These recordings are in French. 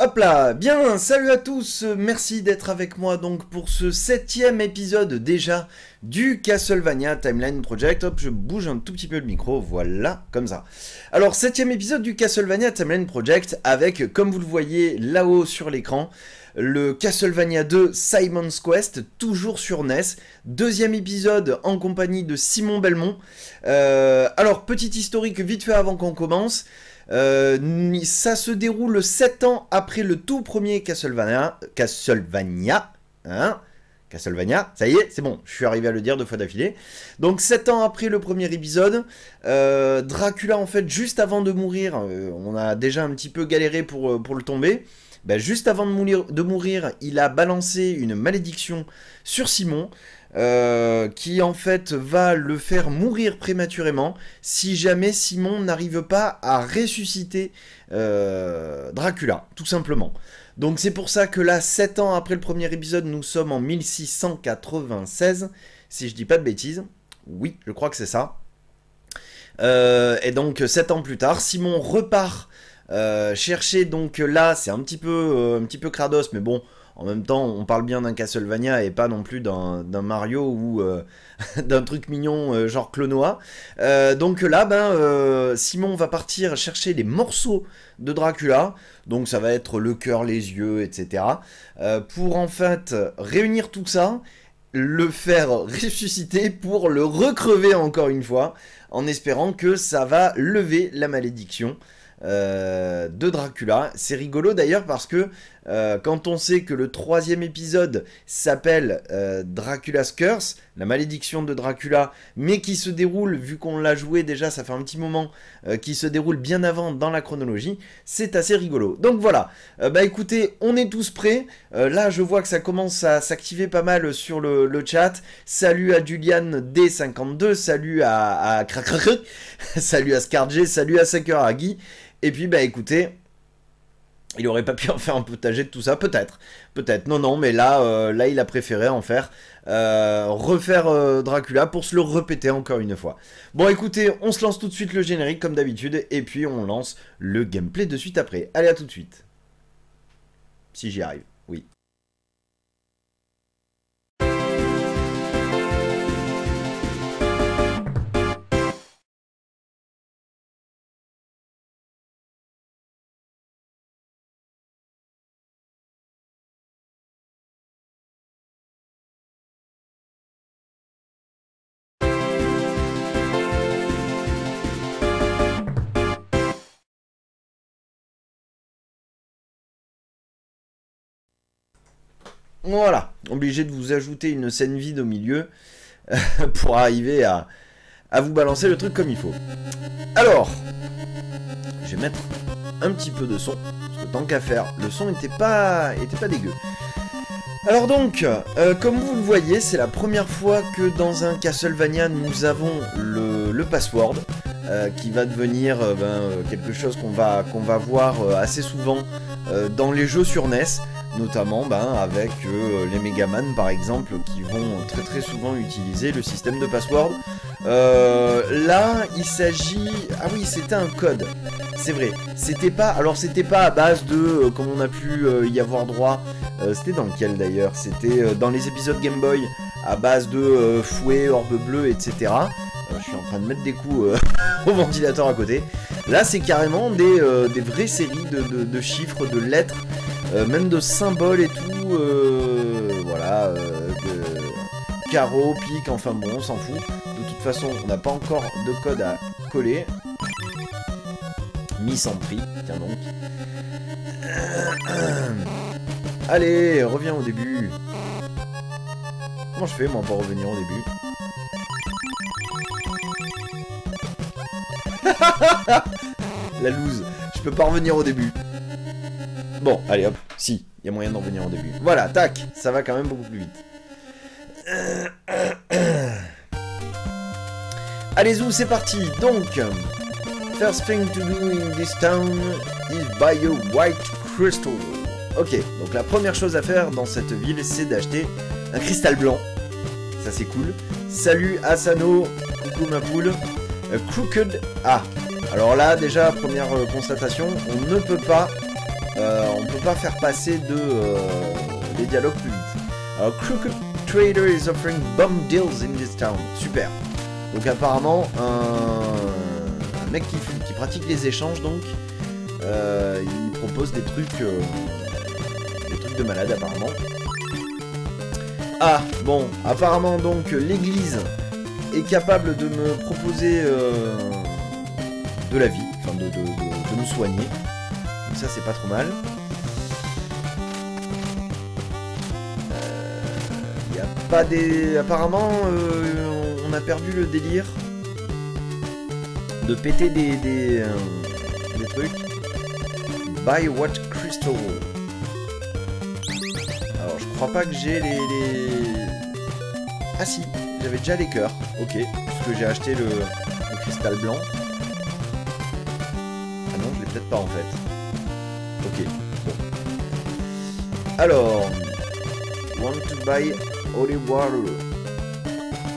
Hop là, bien, salut à tous, merci d'être avec moi donc pour ce 7e épisode déjà du Castlevania Timeline Project. Hop, je bouge un tout petit peu le micro, voilà, comme ça. Alors, 7e épisode du Castlevania Timeline Project avec, comme vous le voyez là-haut sur l'écran, le Castlevania II: Simon's Quest, toujours sur NES. 2e épisode en compagnie de Simon Belmont. Alors, petit historique vite fait avant qu'on commence. Ça se déroule 7 ans après le tout premier Castlevania, ça y est, c'est bon, je suis arrivé à le dire 2 fois d'affilée. Donc 7 ans après le premier épisode, Dracula en fait juste avant de mourir, on a déjà un petit peu galéré pour le tomber. Ben, juste avant de mourir, il a balancé une malédiction sur Simon, qui en fait va le faire mourir prématurément si jamais Simon n'arrive pas à ressusciter Dracula, tout simplement. Donc c'est pour ça que là, 7 ans après le premier épisode, nous sommes en 1696, si je dis pas de bêtises. Oui, je crois que c'est ça. Et donc 7 ans plus tard, Simon repart chercher, donc là c'est un petit peu crados, mais bon... En même temps, on parle bien d'un Castlevania et pas non plus d'un Mario ou d'un truc mignon genre Klonoa. Donc là, Simon va partir chercher les morceaux de Dracula. Donc ça va être le cœur, les yeux, etc. Pour en fait réunir tout ça, le faire ressusciter pour le recrever encore une fois. En espérant que ça va lever la malédiction de Dracula. C'est rigolo d'ailleurs parce que quand on sait que le 3e épisode s'appelle Dracula's Curse, la malédiction de Dracula, mais qui se déroule, vu qu'on l'a joué déjà, ça fait un petit moment, qui se déroule bien avant dans la chronologie, c'est assez rigolo. Donc voilà, écoutez, on est tous prêts, là je vois que ça commence à s'activer pas mal sur le chat. Salut à Julian D52, salut à Krakiri, salut à Scarj, salut à Sakuragi. Et puis, écoutez, il aurait pas pu en faire un potager de tout ça, peut-être. Peut-être, non, mais là, il a préféré en faire, refaire Dracula pour se le répéter encore une fois. Bon, écoutez, on se lance tout de suite le générique, comme d'habitude, et puis on lance le gameplay de suite après. Allez, à tout de suite. Si j'y arrive, oui. Voilà, obligé de vous ajouter une scène vide au milieu pour arriver à vous balancer le truc comme il faut. Alors, je vais mettre un petit peu de son, parce que tant qu'à faire, le son était pas dégueu. Alors donc, comme vous le voyez, c'est la première fois que dans un Castlevania, nous avons le password, qui va devenir quelque chose qu'on va voir assez souvent dans les jeux sur NES. Notamment avec les Megaman par exemple, qui vont très très souvent utiliser le système de password. Là il s'agit... Ah oui, c'était un code, c'est vrai. C'était pas... Alors c'était pas à base de... comme on a pu y avoir droit... c'était dans lequel d'ailleurs? C'était dans les épisodes Game Boy, à base de fouet, orbe bleue, etc. Je suis en train de mettre des coups au ventilateur à côté. Là c'est carrément des vraies séries de chiffres, de lettres. Même de symboles et tout, voilà, de carreaux, piques, enfin bon, on s'en fout. De toute façon, on n'a pas encore de code à coller. Mis sans prix, tiens donc. Allez, reviens au début. Comment je fais, moi, pour revenir au début? La loose, je peux pas revenir au début. Bon, allez hop, si, il y a moyen d'en venir au début. Voilà, tac, ça va quand même beaucoup plus vite. Allez-y, c'est parti. Donc, first thing to do in this town is buy a white crystal. Ok, donc la première chose à faire dans cette ville, c'est d'acheter un cristal blanc. Ça, c'est cool. Salut Asano, coucou ma poule. Crooked. Ah, alors là, déjà, première constatation, on ne peut pas on peut pas faire passer de les dialogues plus vite. Alors, Crooked Trader is offering bomb deals in this town. Super. Donc apparemment, un mec qui pratique les échanges, donc, il propose des trucs de malade apparemment. Ah, bon, apparemment donc l'église est capable de me proposer de la vie, enfin de me soigner. Donc ça c'est pas trop mal. Y a pas des... Apparemment on a perdu le délire de péter des trucs. Buy what crystal. Alors je crois pas que j'ai les... Ah si, j'avais déjà les cœurs, ok, puisque j'ai acheté le cristal blanc. Ah non, je l'ai peut-être pas en fait. Ok, bon. Alors, want to buy holy water?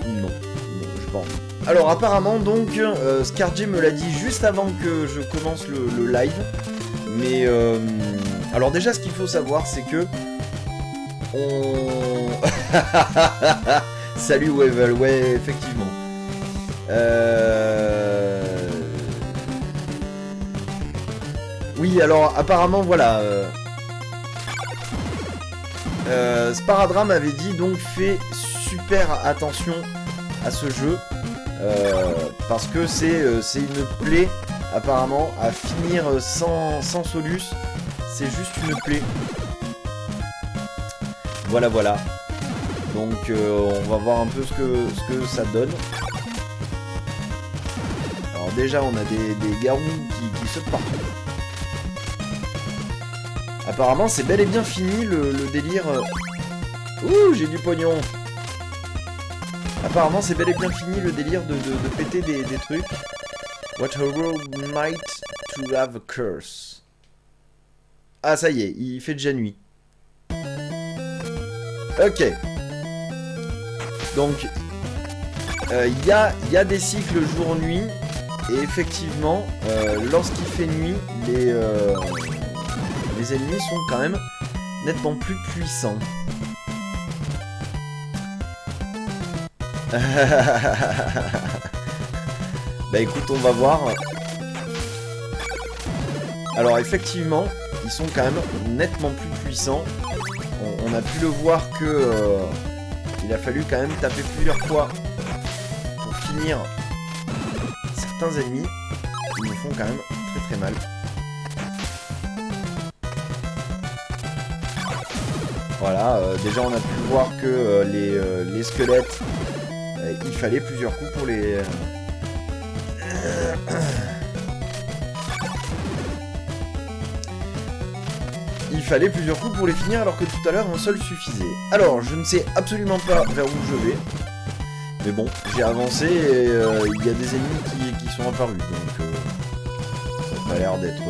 Non, non, je pense. Alors apparemment donc, Scarj me l'a dit juste avant que je commence le live. Mais, alors déjà ce qu'il faut savoir c'est que... On... Salut Wevel, ouais effectivement. Oui alors apparemment voilà. Sparadrap m'avait dit donc fais super attention à ce jeu. Parce que c'est une plaie apparemment à finir sans solus. C'est juste une plaie. Voilà voilà. Donc on va voir un peu ce que ça donne. Alors déjà on a des garous qui sautent partout. Apparemment c'est bel et bien fini le délire. Ouh j'ai du pognon. Apparemment c'est bel et bien fini le délire de péter des trucs. What a rogue might to have a curse. Ah ça y est, il fait déjà nuit. Ok. Donc, y a des cycles jour-nuit, et effectivement, lorsqu'il fait nuit, les ennemis sont quand même nettement plus puissants. Bah écoute, on va voir. Alors effectivement, ils sont quand même nettement plus puissants. On a pu le voir que... il a fallu quand même taper plusieurs fois pour finir certains ennemis qui me font quand même très mal. Voilà, déjà on a pu voir que les squelettes, il fallait plusieurs coups pour les... Il fallait plusieurs coups pour les finir alors que tout à l'heure un seul suffisait. Alors je ne sais absolument pas vers où je vais. Mais bon, j'ai avancé et il y a des ennemis qui sont apparus. Donc ça n'a pas l'air d'être...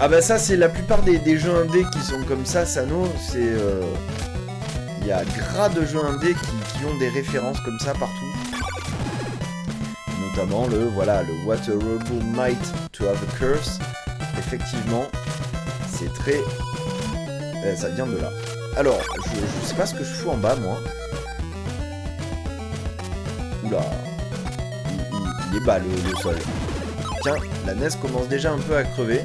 Ah bah ça c'est la plupart des jeux indés qui sont comme ça, Asano. C'est... Il y a gras de jeux indés qui ont des références comme ça partout. Notamment le, voilà, le What a Rebel Might to Have a Curse. Effectivement, c'est très... ça vient de là. Alors, je sais pas ce que je fous en bas, moi. Oula. Il est bas, le sol. Tiens, la NES commence déjà un peu à crever.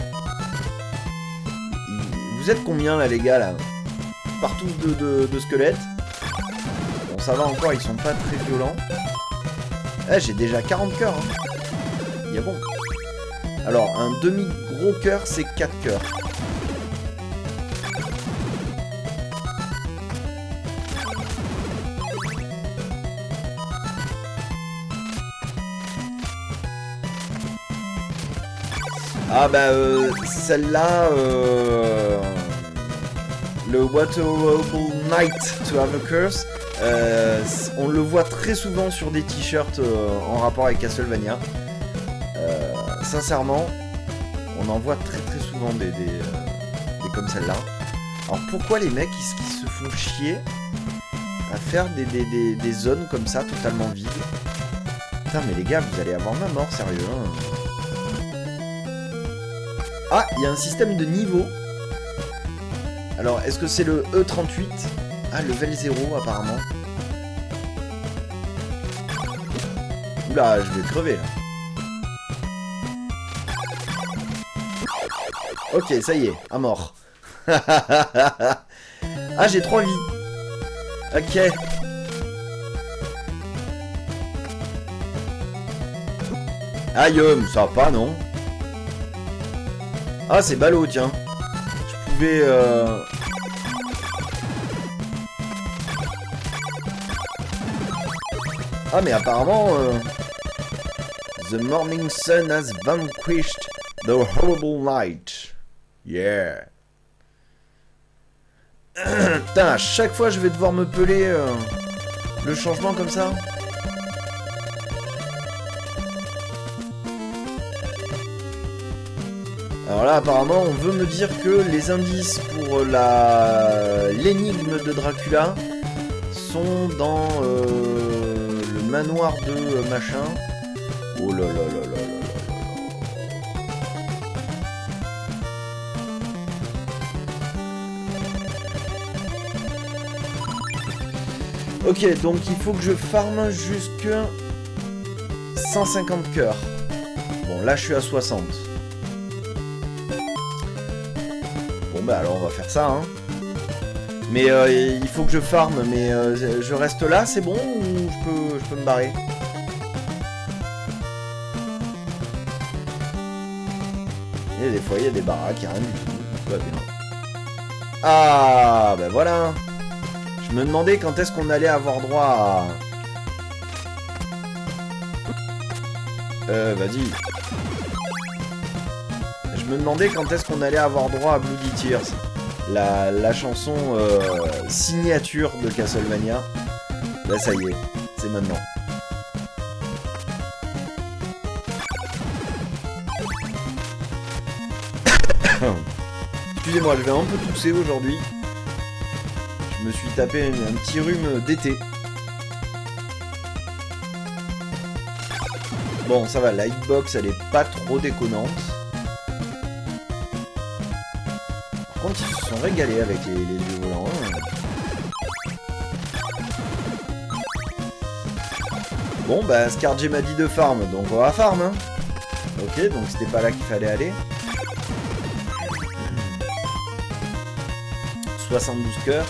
Vous êtes combien, là, les gars, là? Partout de squelettes. Bon, ça va encore, ils sont pas très violents. Ah, j'ai déjà 40 cœurs. Hein. Il y a bon. Alors, un demi-gros cœur, c'est 4 cœurs. Ah bah, celle-là... Le What a Horrible Night to Have a Curse. On le voit très souvent sur des t-shirts en rapport avec Castlevania. Sincèrement, on en voit très souvent des comme celle-là. Alors pourquoi les mecs ils se font chier à faire des zones comme ça totalement vides? Putain, mais les gars, vous allez avoir ma mort, sérieux. Hein. Ah, il y a un système de niveau. Alors, est-ce que c'est le E38? Ah, level 0, apparemment. Oula, je vais crever, là. Ok, ça y est, à mort. Ah, j'ai 3 vies. Ok. Aïe, ça va pas, non? Ah, c'est ballot, tiens. Je pouvais... Ah, mais apparemment... The morning sun has vanquished the horrible night. Yeah. Putain, à chaque fois, je vais devoir me peler le changement comme ça. Alors là, apparemment, on veut me dire que les indices pour la l'énigme de Dracula sont dans le manoir de machin. Oh là là là là là là. Ok, donc il faut que je farme jusqu'à 150 cœurs. Bon, là, je suis à 60. Bah alors on va faire ça hein. Mais il faut que je farme. Mais je reste là, c'est bon? Ou je peux me barrer? Il y a des fois il y a des baraques, il y a rien du tout. Ouais, bien. Ah ben voilà. Je me demandais quand est-ce qu'on allait avoir droit à... vas-y. Je me demandais quand est-ce qu'on allait avoir droit à Bloody Tears, la chanson signature de Castlevania. Là ça y est, c'est maintenant. Excusez-moi, je vais un peu tousser aujourd'hui. Je me suis tapé un petit rhume d'été. Bon ça va, la hitbox elle est pas trop déconnante. Ils se sont régalés avec les vieux volants. Bon bah Scarj m'a dit de farm, donc on va farm hein. Ok, donc c'était pas là qu'il fallait aller. 72 cœurs.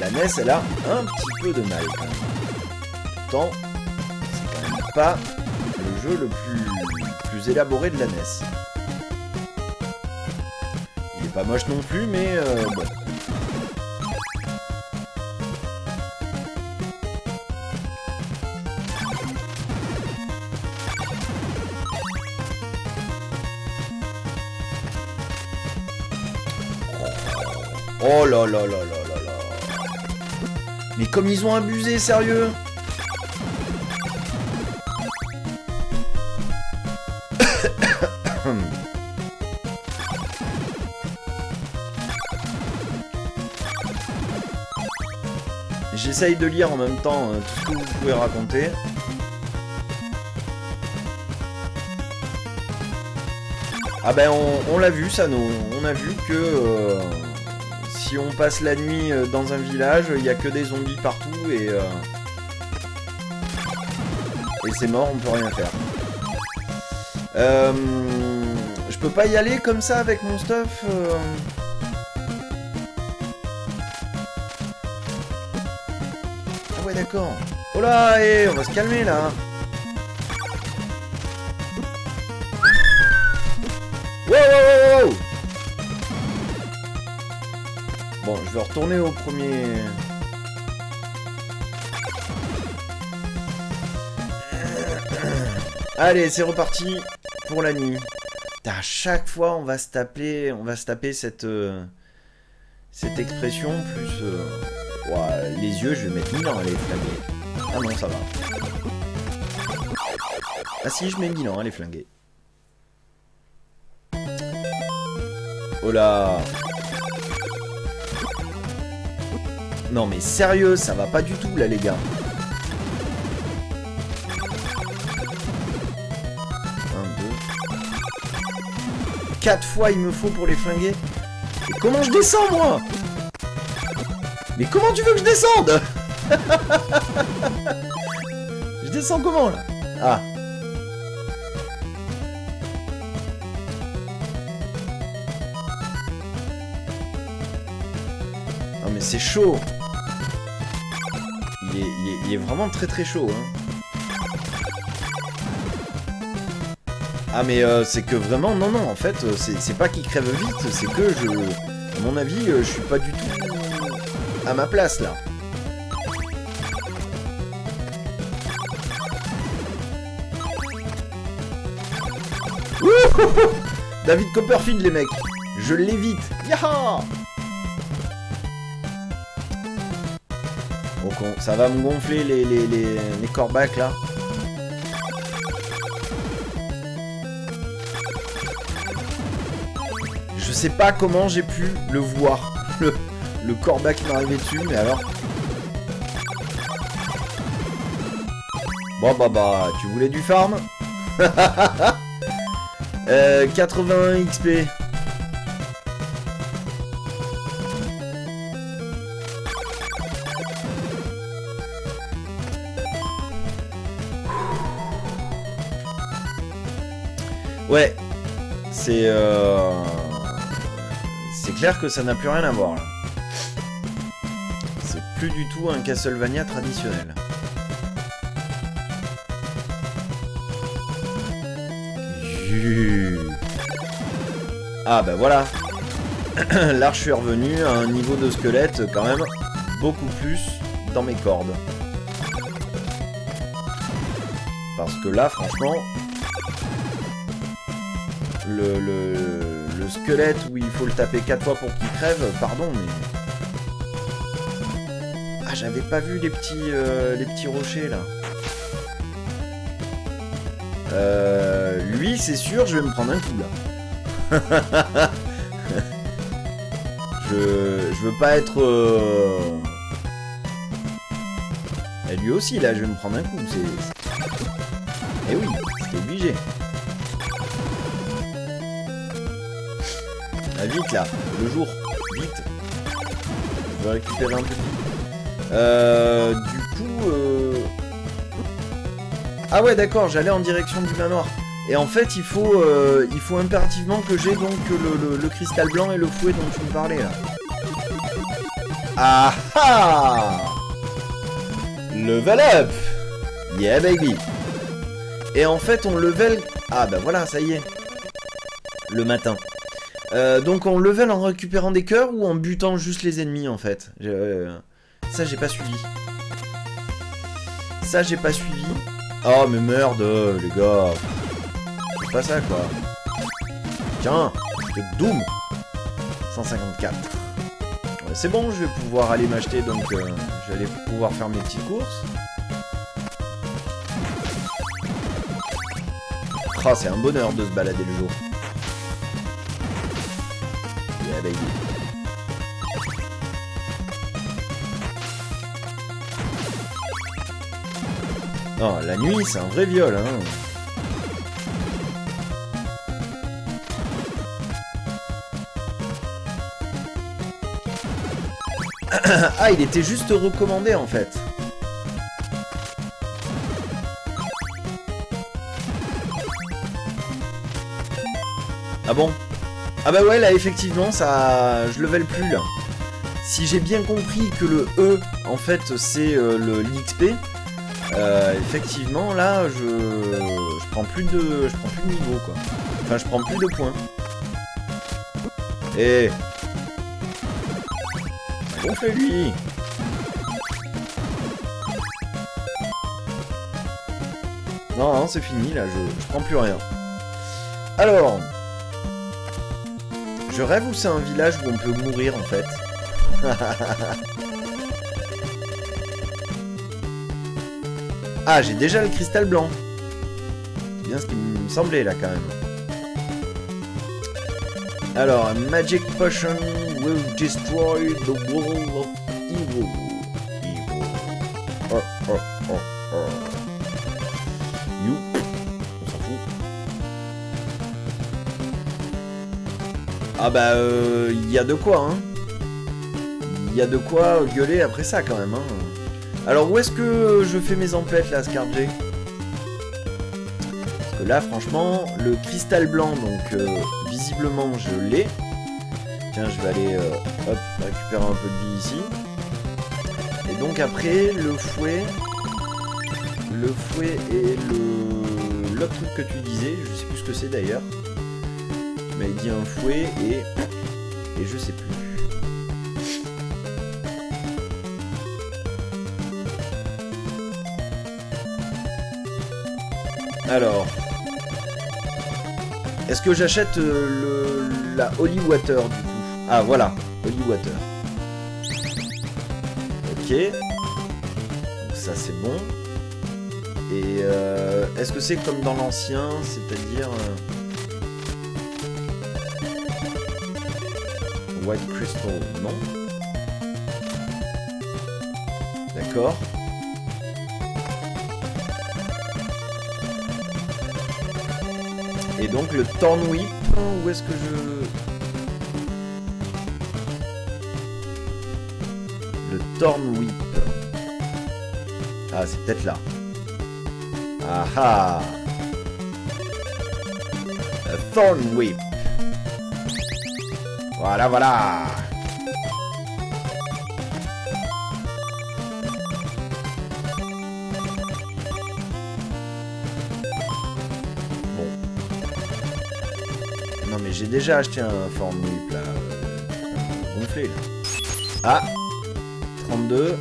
La NES elle a un petit peu de mal quand même. Pourtant, c'est quand même pas le jeu le plus élaboré de la NES. Il est pas moche non plus, mais bon. Oh là là là là là là. Mais comme ils ont abusé, sérieux. J'essaye de lire en même temps tout ce que vous pouvez raconter. Ah ben on l'a vu ça, nous. On a vu que si on passe la nuit dans un village, il n'y a que des zombies partout et c'est mort, on peut rien faire. Je peux pas y aller comme ça avec mon stuff Ah ouais d'accord. Oh là, et on va se calmer là. Wow, wow, wow, wow. Bon je vais retourner au premier. Allez c'est reparti pour la nuit. Putain, à chaque fois, on va se taper cette expression plus ouah, les yeux, je vais mettre 1000 ans à les flinguer. Ah non, ça va. Ah si, je mets 1000 ans à les flinguer. Oh là. Non mais sérieux, ça va pas du tout là les gars. Quatre fois il me faut pour les flinguer. Et comment je descends moi? Mais comment tu veux que je descende? Je descends comment là? Ah. Non mais c'est chaud. Il est vraiment très très chaud hein. Ah mais c'est que vraiment, non non, en fait, c'est pas qu'il crève vite, c'est que je... À mon avis, je suis pas du tout à ma place, là. Ouh, David Copperfield, les mecs. Je l'évite. Yaha. Bon, ça va me gonfler les corbacs, là. Je sais pas comment j'ai pu le voir, le corbac qui m'arrivait dessus, mais alors... Bon bah, tu voulais du farm. 81 XP. Ouais, c'est... C'est clair que ça n'a plus rien à voir là. C'est plus du tout un Castlevania traditionnel. Ah bah voilà. Là je suis revenu à un niveau de squelette quand même beaucoup plus dans mes cordes. Parce que là franchement... Le squelette où il faut le taper 4 fois pour qu'il crève, pardon mais... Ah j'avais pas vu les petits rochers là. Lui c'est sûr je vais me prendre un coup là. Je veux pas être... Et lui aussi là je vais me prendre un coup, c'est... Eh oui, c'est obligé. Ah, vite là, le jour, vite. Je vais récupérer un peu. Du coup... Ah ouais d'accord, j'allais en direction du manoir. Et en fait il faut impérativement que j'ai donc le cristal blanc et le fouet dont tu me parlais là. Ah ah! Level up! Yeah baby! Et en fait on level... Ah bah voilà, ça y est. Le matin. Donc on level en récupérant des cœurs ou en butant juste les ennemis en fait. Ça j'ai pas suivi. Ça j'ai pas suivi. Oh mais merde les gars. C'est pas ça quoi. Tiens, le Doom 154. Ouais, c'est bon, je vais pouvoir aller m'acheter donc je vais aller pouvoir faire mes petites courses. Oh, c'est un bonheur de se balader le jour. Non, la nuit, c'est un vrai viol, hein. Ah, il était juste recommandé, en fait. Ah bon ? Ah bah ouais, là, effectivement, ça... Je level plus, là. Si j'ai bien compris que le E, en fait, c'est l'XP... effectivement là je prends plus de niveau quoi. Enfin je prends plus de points. Et on fait lui. Non non c'est fini là, je prends plus rien. Alors je rêve ou c'est un village où on peut mourir en fait. Ah, j'ai déjà le cristal blanc. C'est bien ce qui me semblait, là, quand même. Alors, Magic Potion will destroy the world of Whoa, evil. You. On s'en fout. Ah bah, y a de quoi, hein. Y a de quoi gueuler après ça, quand même, hein. Alors, où est-ce que je fais mes emplettes, là, Scarj? Parce que là, franchement, le cristal blanc, donc, visiblement, je l'ai. Tiens, je vais aller, hop, récupérer un peu de vie ici. Et donc, après, le fouet... Le fouet et le... L'autre truc que tu disais, je sais plus ce que c'est, d'ailleurs. Tu m'avais dit un fouet et... Et je sais plus. Alors, est-ce que j'achète la Holy Water du coup? Ah voilà, Holy Water. Ok, donc ça c'est bon. Et est-ce que c'est comme dans l'ancien, c'est-à-dire White Crystal? Non. D'accord. Et donc le Torn Whip, où est-ce que je... Le Torn Whip. Ah, c'est peut-être là. Ah ah. Le Torn Whip. Voilà, voilà. J'ai déjà acheté un formule là, gonflé là. Ah, 32.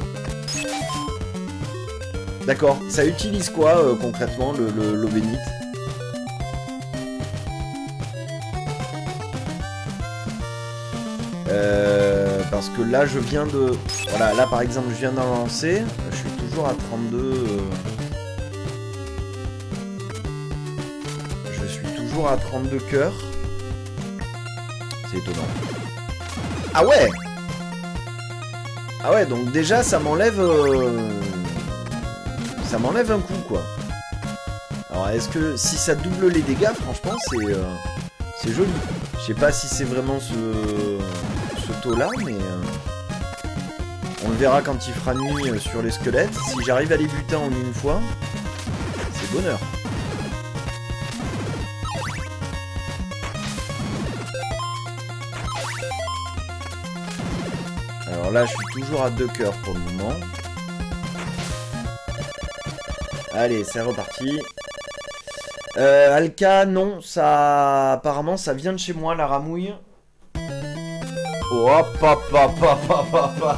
D'accord, ça utilise quoi concrètement l'eau bénite? Parce que là je viens de... Voilà, là par exemple je viens d'en lancer, je suis toujours à 32... Je suis toujours à 32 cœurs. C'est étonnant. Ah ouais! Ah ouais, donc déjà, ça m'enlève... Ça m'enlève un coup, quoi. Alors, est-ce que... Si ça double les dégâts, franchement, c'est joli. Je sais pas si c'est vraiment ce taux-là, mais... On le verra quand il fera nuit sur les squelettes. Si j'arrive à les buter en une fois, c'est bonheur. Alors là, je suis toujours à 2 cœurs pour le moment. Allez, c'est reparti. Alka, non, ça... Apparemment, ça vient de chez moi, la ramouille. Oh, papa, papa, papa.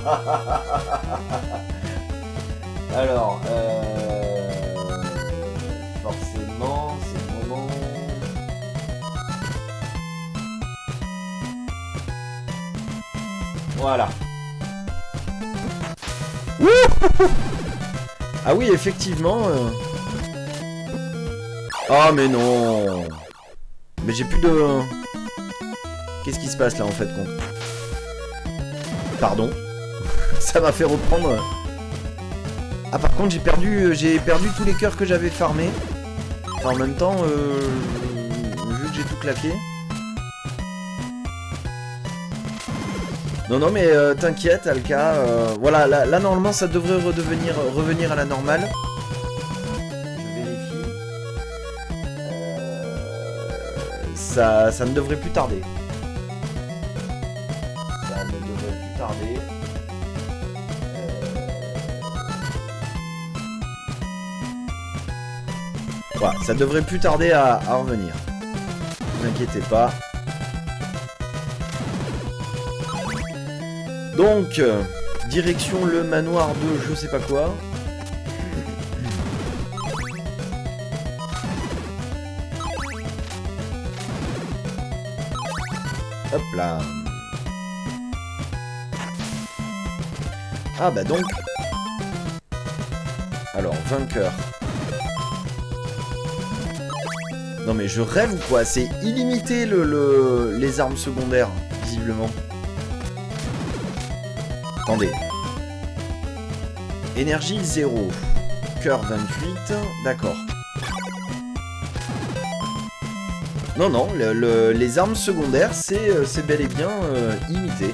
Alors, forcément, c'est le moment... Voilà. Ah oui, effectivement. Ah mais non. Mais j'ai plus de... Qu'est-ce qui se passe là en fait, compte? Pardon. Ça m'a fait reprendre. Ah par contre, j'ai perdu tous les cœurs que j'avais farmés. Enfin, en même temps, vu que j'ai tout claqué. Non, non, mais t'inquiète, Alka. Voilà, là, normalement, ça devrait revenir à la normale. Je vérifie. Ça ne devrait plus tarder. Ça ne devrait plus tarder. Voilà, ça devrait plus tarder à revenir. Ne vous inquiétez pas. Donc, direction le manoir de je sais pas quoi. Hop là. Ah bah donc. Alors, vainqueur. Non mais je rêve ou quoi? C'est illimité les armes secondaires, visiblement. Attendez, Énergie 0. Cœur 28. D'accord. Non, non, les armes secondaires, c'est bel et bien imité.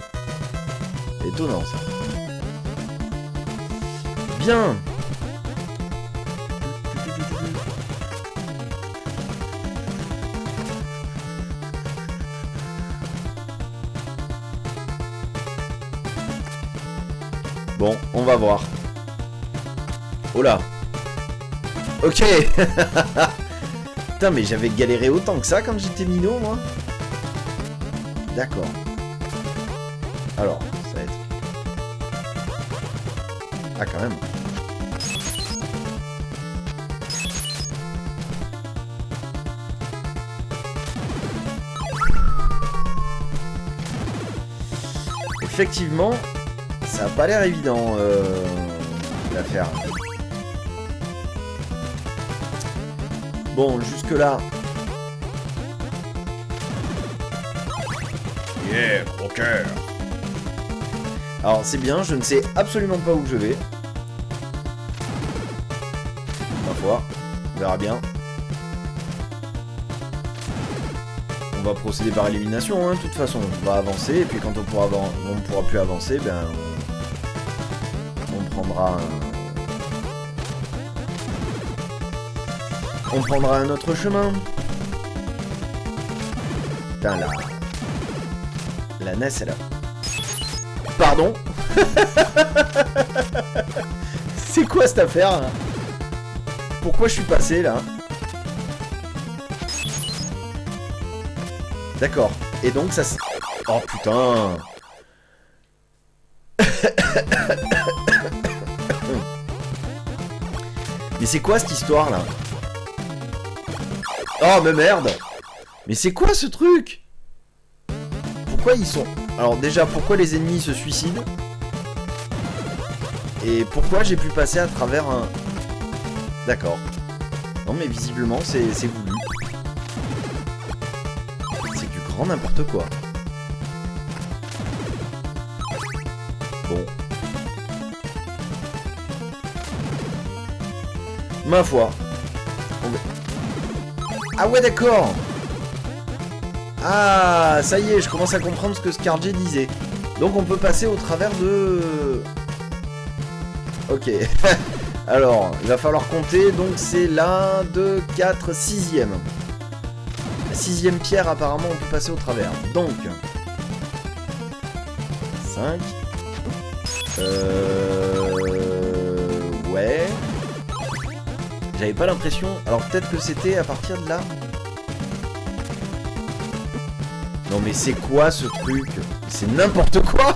Étonnant, ça. Bien. Bon, on va voir. Oh là. Ok. Putain, mais j'avais galéré autant que ça quand j'étais minot, moi. D'accord. Alors, ça va être... Ah, quand même. Effectivement, ça a pas l'air évident, l'affaire. Bon, jusque-là. Yeah, Crocker. Alors, c'est bien, je ne sais absolument pas où je vais. On va voir, on verra bien. On va procéder par élimination, hein, de toute façon. On va avancer, et puis quand on ne pourra plus avancer, ben... On prendra un... On prendra un autre chemin. Putain, là. La NES, elle a... Pardon. C'est quoi cette affaire? Pourquoi je suis passé, là? D'accord. Et donc, ça... Oh, putain. Mais c'est quoi, cette histoire, là? Oh, mais merde! Mais c'est quoi ce truc? Pourquoi ils sont... Alors déjà, pourquoi les ennemis se suicident? Et pourquoi j'ai pu passer à travers un... D'accord. Non, mais visiblement, c'est voulu. C'est du grand n'importe quoi. Bon. Ma foi. Ah ouais, d'accord. Ah, ça y est, je commence à comprendre ce que Scarj disait. Donc on peut passer au travers de... Ok. Alors, il va falloir compter. Donc c'est la 2, 4, 6e. La 6e pierre, apparemment, on peut passer au travers. Donc... 5. Ouais... J'avais pas l'impression... Alors peut-être que c'était à partir de là. Non mais c'est quoi ce truc? C'est n'importe quoi.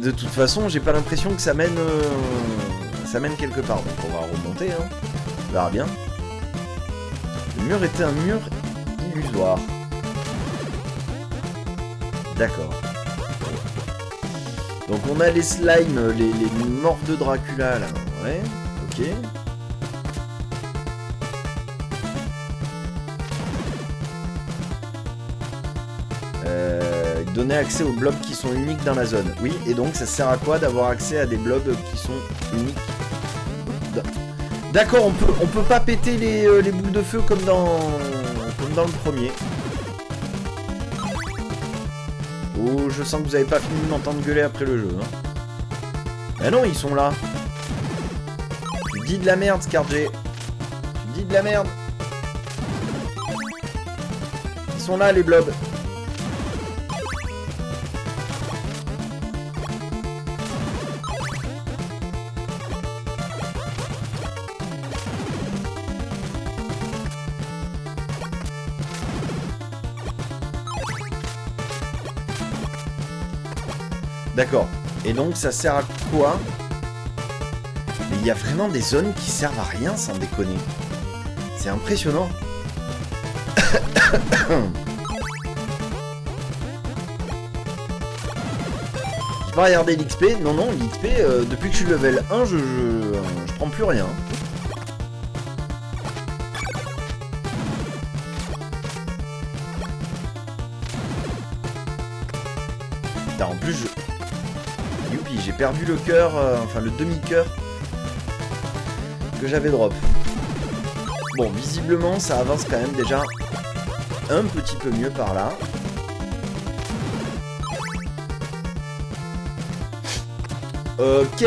De toute façon, j'ai pas l'impression que ça mène quelque part. Donc on va remonter, hein. On verra bien. Le mur était un mur illusoire. D'accord. Donc on a les slimes, les morts de Dracula, là, ouais, ok. Donner accès aux blobs qui sont uniques dans la zone. Oui, et donc ça sert à quoi d'avoir accès à des blobs qui sont uniques? D'accord, on peut pas péter les boules de feu comme dans le premier. Oh, je sens que vous avez pas fini de m'entendre gueuler après le jeu, hein. Ah non, ils sont là. Tu dis de la merde, Scarjé. Tu dis de la merde. Ils sont là, les blobs. D'accord. Et donc ça sert à quoi? Mais il y a vraiment des zones qui servent à rien, sans déconner. C'est impressionnant. J'ai pas regardé l'XP. Non, non, l'XP, depuis que je suis level 1, je prends plus rien. putain, en plus je... Youpi, j'ai perdu le cœur, enfin le demi-cœur que j'avais drop. Bon, visiblement ça avance quand même déjà un petit peu mieux par là. Ok.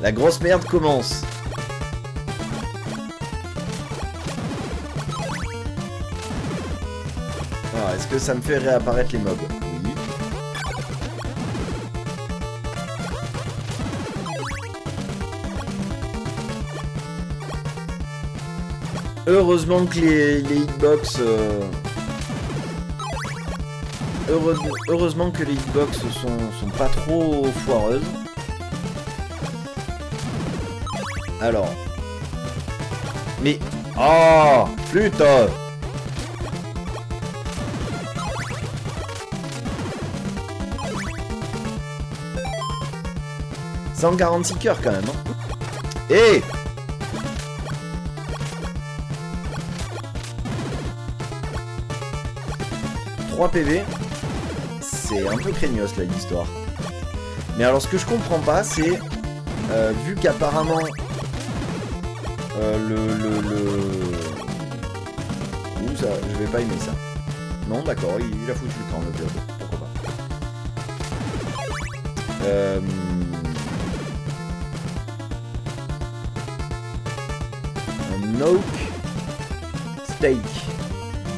La grosse merde commence. Alors, est-ce que ça me fait réapparaître les mobs? Oui. Heureusement que les hitbox... Heureusement que les hitbox sont pas trop foireuses. Alors... Mais... Oh putain! « 146 cœurs quand même. Hé hein. Hey !» PV, c'est un peu craignos là l'histoire. Mais alors ce que je comprends pas, c'est vu qu'apparemment Ouh, ça, je vais pas aimer ça. Non, d'accord, il a foutu le camp, le PV. Pourquoi pas. Un oak steak.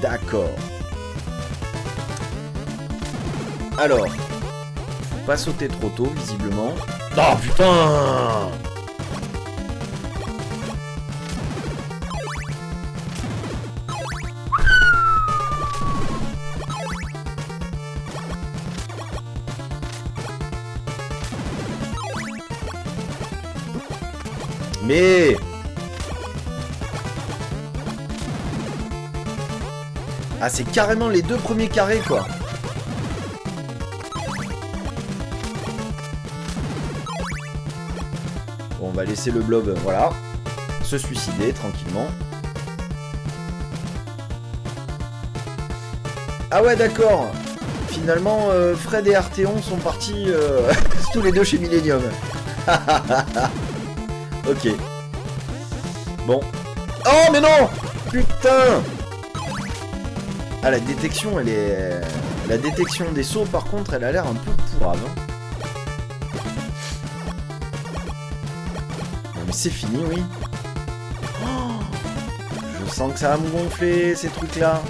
D'accord. Alors, faut pas sauter trop tôt, visiblement. Oh putain! Mais... Ah, c'est carrément les deux premiers carrés, quoi. On va laisser le blob, voilà, se suicider tranquillement. Ah ouais, d'accord. Finalement, Fred et Arthéon sont partis tous les deux chez Millennium. Ok. Bon. Oh, mais non! Putain! Ah, la détection, elle est... La détection des sauts, par contre, elle a l'air un peu pourrave. Hein. C'est fini, oui. Oh, je sens que ça va me gonfler, ces trucs-là.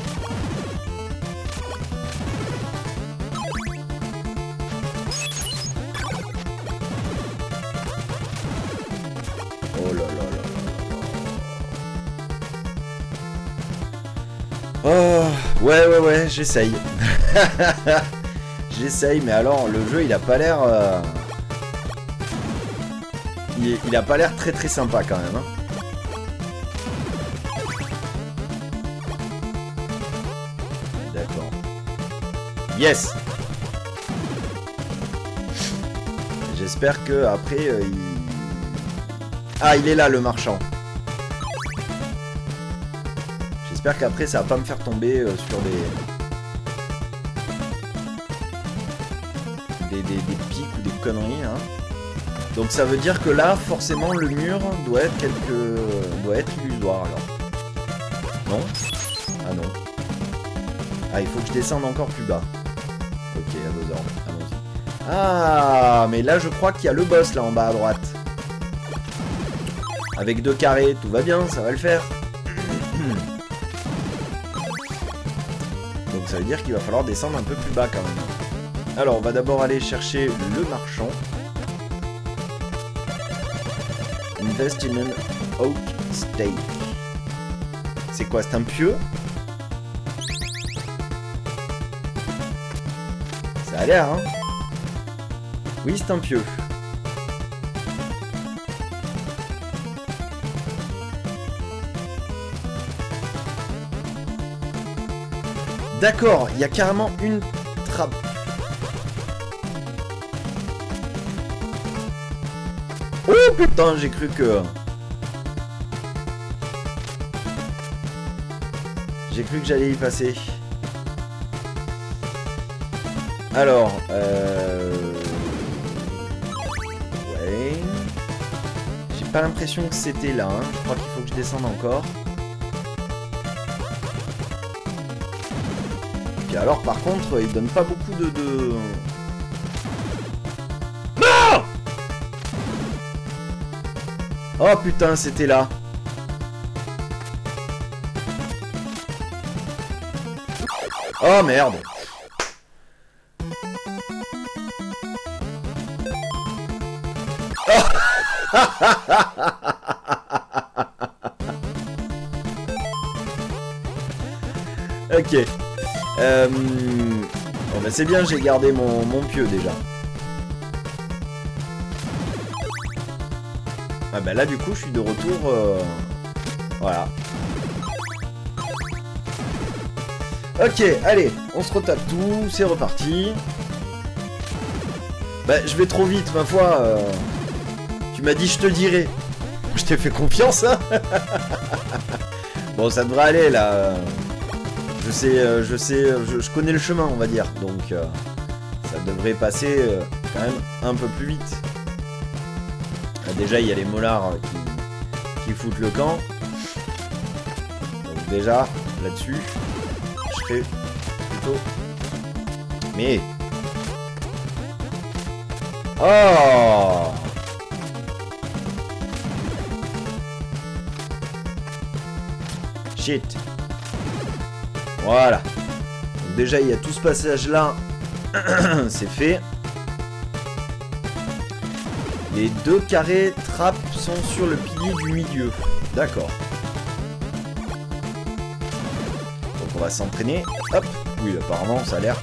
Oh là là là là. Oh, ouais, j'essaye. J'essaye, mais alors, le jeu, il a pas l'air... Il a pas l'air très sympa quand même. Hein. D'accord. Yes. J'espère que après il... Ah, il est là le marchand. J'espère qu'après ça va pas me faire tomber sur des pics ou des conneries. Hein. Donc ça veut dire que là, forcément, le mur doit être illusoire, alors. Non? Ah non. Ah, il faut que je descende encore plus bas. Ok, à vos ordres, allons-y. Ah, mais là, je crois qu'il y a le boss, là, en bas à droite. Avec 2 carrés, tout va bien, ça va le faire. Donc ça veut dire qu'il va falloir descendre un peu plus bas, quand même. Alors, on va d'abord aller chercher le marchand. Invest in an oak stake. C'est quoi, c'est un pieu? Ça a l'air, hein? Oui, c'est un pieu. D'accord, il y a carrément une trappe. Oh putain, j'ai cru que... J'ai cru que j'allais y passer. Alors, ouais. J'ai pas l'impression que c'était là, hein. Je crois qu'il faut que je descende encore. Et puis alors, par contre, il donne pas beaucoup de... Non ! Oh putain, c'était là. Oh merde. Ok. Bon ben c'est bien, j'ai gardé mon pieu déjà. Ah ben là du coup je suis de retour. Voilà. Ok, allez, on se retape tout, c'est reparti. Bah je vais trop vite, ma foi. Tu m'as dit je te dirai. Je t'ai fait confiance, hein. Bon, ça devrait aller, là. Je connais le chemin, on va dire. Donc, ça devrait passer quand même un peu plus vite. Là, déjà, il y a les molars qui foutent le camp. Donc déjà, là-dessus... plutôt. Mais... Oh! Shit! Voilà. Donc déjà, il y a tout ce passage-là. C'est fait. Les deux carrés trappes sont sur le pilier du milieu. D'accord. On va s'entraîner. Hop. Oui, apparemment, ça a l'air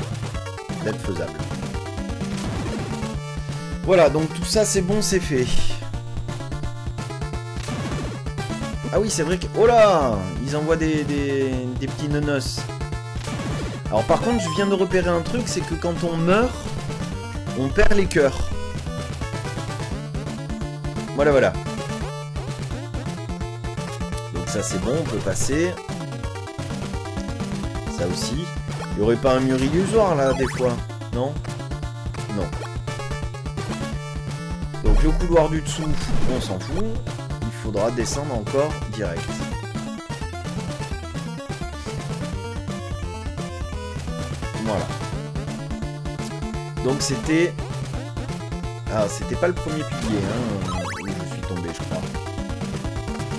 d'être faisable. Voilà, donc tout ça, c'est bon, c'est fait. Ah oui, c'est vrai que... Oh là! Ils envoient des petits nonos. Alors par contre, je viens de repérer un truc, c'est que quand on meurt, on perd les cœurs. Voilà, voilà. Donc ça, c'est bon, on peut passer... Là aussi. Il n'y aurait pas un mur illusoire là des fois? Non? Non. Donc le couloir du dessous, on s'en fout. Il faudra descendre encore direct. Voilà. Donc c'était... Ah, c'était pas le premier pilier, hein, où je suis tombé, je crois.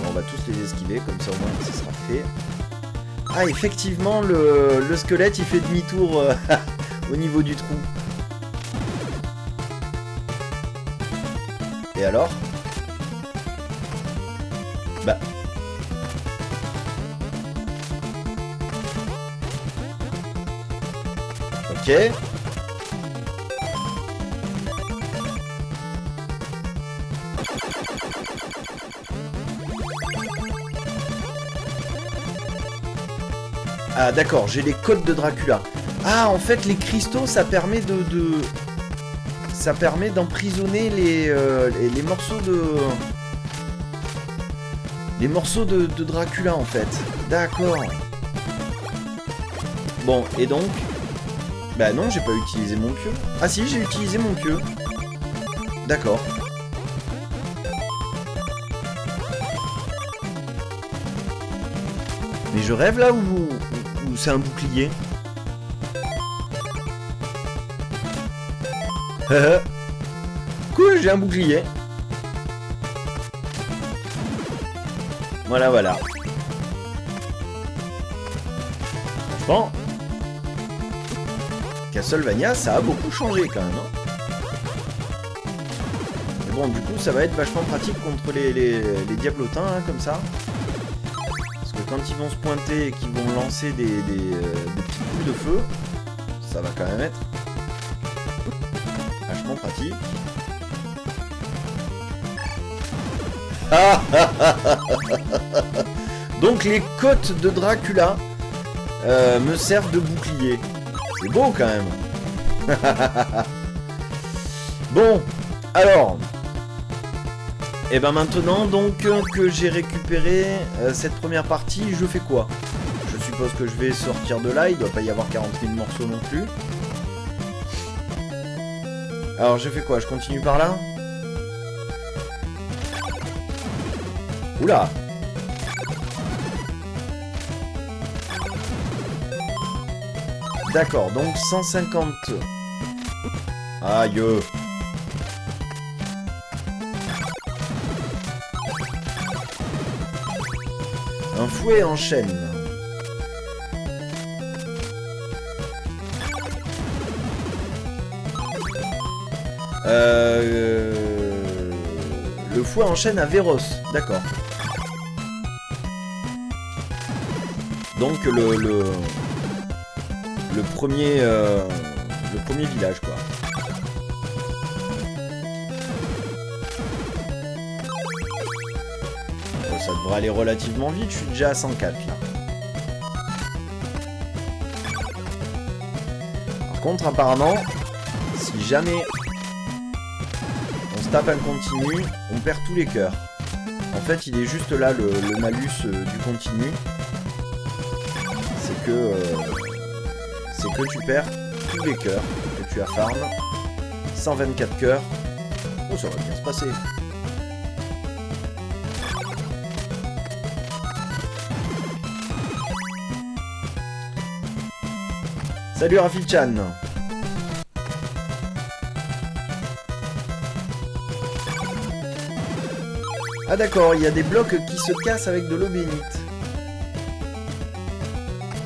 On va tous les esquiver, comme ça au moins ça sera fait. Ah, effectivement, le squelette, il fait demi-tour au niveau du trou. Et alors? Bah. Ok. Ah d'accord, j'ai les codes de Dracula. Ah, en fait, les cristaux, ça permet de... Ça permet d'emprisonner les morceaux de... Les morceaux de Dracula, en fait. D'accord. Bon, et donc... Bah non, j'ai pas utilisé mon pieu. Ah si, j'ai utilisé mon pieu. D'accord. Mais je rêve là où... C'est un bouclier. Cool, j'ai un bouclier. Voilà, voilà. Franchement, Castlevania, ça a beaucoup changé quand même. Hein. Mais bon, du coup, ça va être vachement pratique contre les diablotins, hein, comme ça. Quand ils vont se pointer et qu'ils vont lancer des petits coups de feu, ça va quand même être vachement pratique. Ah, ah, ah, ah, ah, ah. Donc les côtes de Dracula me servent de bouclier. C'est beau quand même. Bon, alors... Et ben maintenant, donc, que j'ai récupéré cette première partie, je fais quoi? Je suppose que je vais sortir de là, il doit pas y avoir 40 000 morceaux non plus. Alors je fais quoi? Je continue par là? Oula! D'accord, donc 150. Aïe! Un fouet en chaîne. Le fouet en chaîne à Veros, d'accord. Donc le premier village quoi. Bon, ça devrait aller relativement vite, je suis déjà à 104 là. Par contre apparemment, si jamais on se tape un continu, on perd tous les cœurs. En fait il est juste là le malus du continu. C'est que tu perds tous les cœurs que tu affarmes. 124 cœurs. Oh, ça va bien se passer. Salut Rafi-chan. Ah d'accord, il y a des blocs qui se cassent avec de l'eau bénite.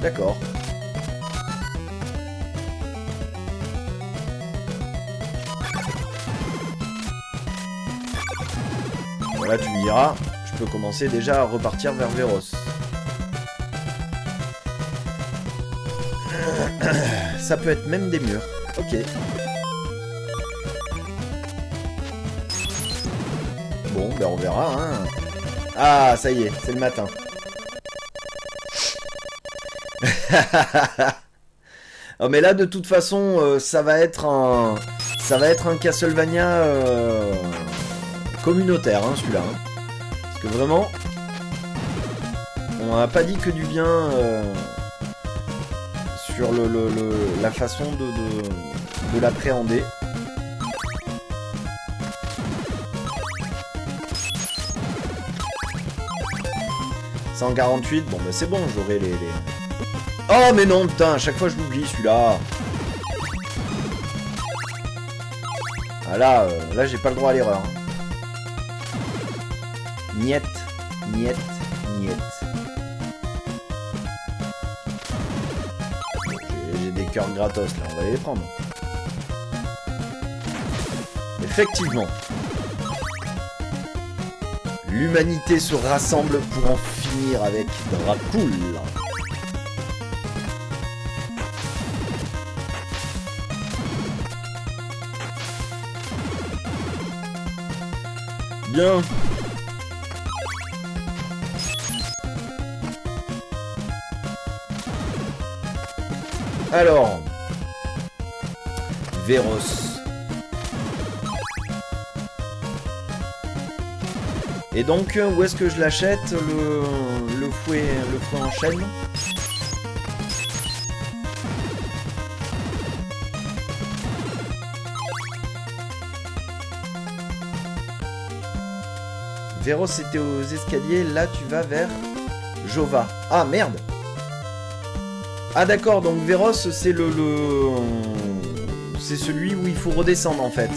D'accord. Voilà, tu me diras, je peux commencer déjà à repartir vers Veros. Ça peut être même des murs. Ok. Bon, ben on verra, hein. Ah, ça y est, c'est le matin. Oh mais là de toute façon ça va être un Castlevania communautaire hein, celui-là hein. Parce que vraiment on n'a pas dit que du bien sur la façon de l'appréhender. « 148, bon ben c'est bon, j'aurai les... Oh mais non putain, à chaque fois je l'oublie celui-là. Ah là, là j'ai pas le droit à l'erreur. Niette, niette, niette. J'ai des cœurs gratos là, on va les prendre. Effectivement. L'humanité se rassemble pour en finir avec Dracula. Bien. Alors, Veros. Et donc, où est-ce que je l'achète le fouet en chaîne? Veros c'était aux escaliers, là tu vas vers Jova. Ah merde! Ah d'accord, donc Veros c'est c'est celui où il faut redescendre en fait.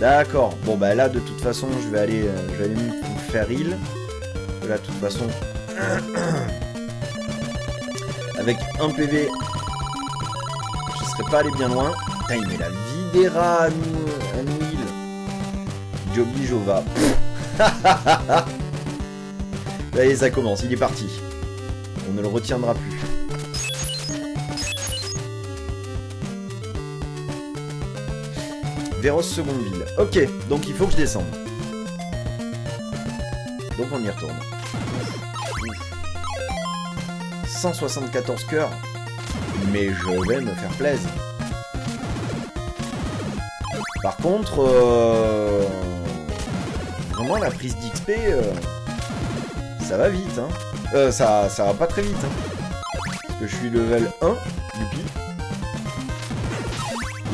D'accord, bon bah là de toute façon je vais aller me faire heal. Là de toute façon avec un PV je serais pas allé bien loin. Putain il met la vie des rats à nous heal. Jobby Jova. Allez, ça commence, il est parti. On ne le retiendra plus. Veros seconde ville. Ok, donc il faut que je descende. Donc on y retourne. 174 cœurs. Mais je vais me faire plaisir. Par contre... Vraiment la prise d'XP ça va vite hein. Ça va pas très vite hein. Parce que je suis level 1 du pire.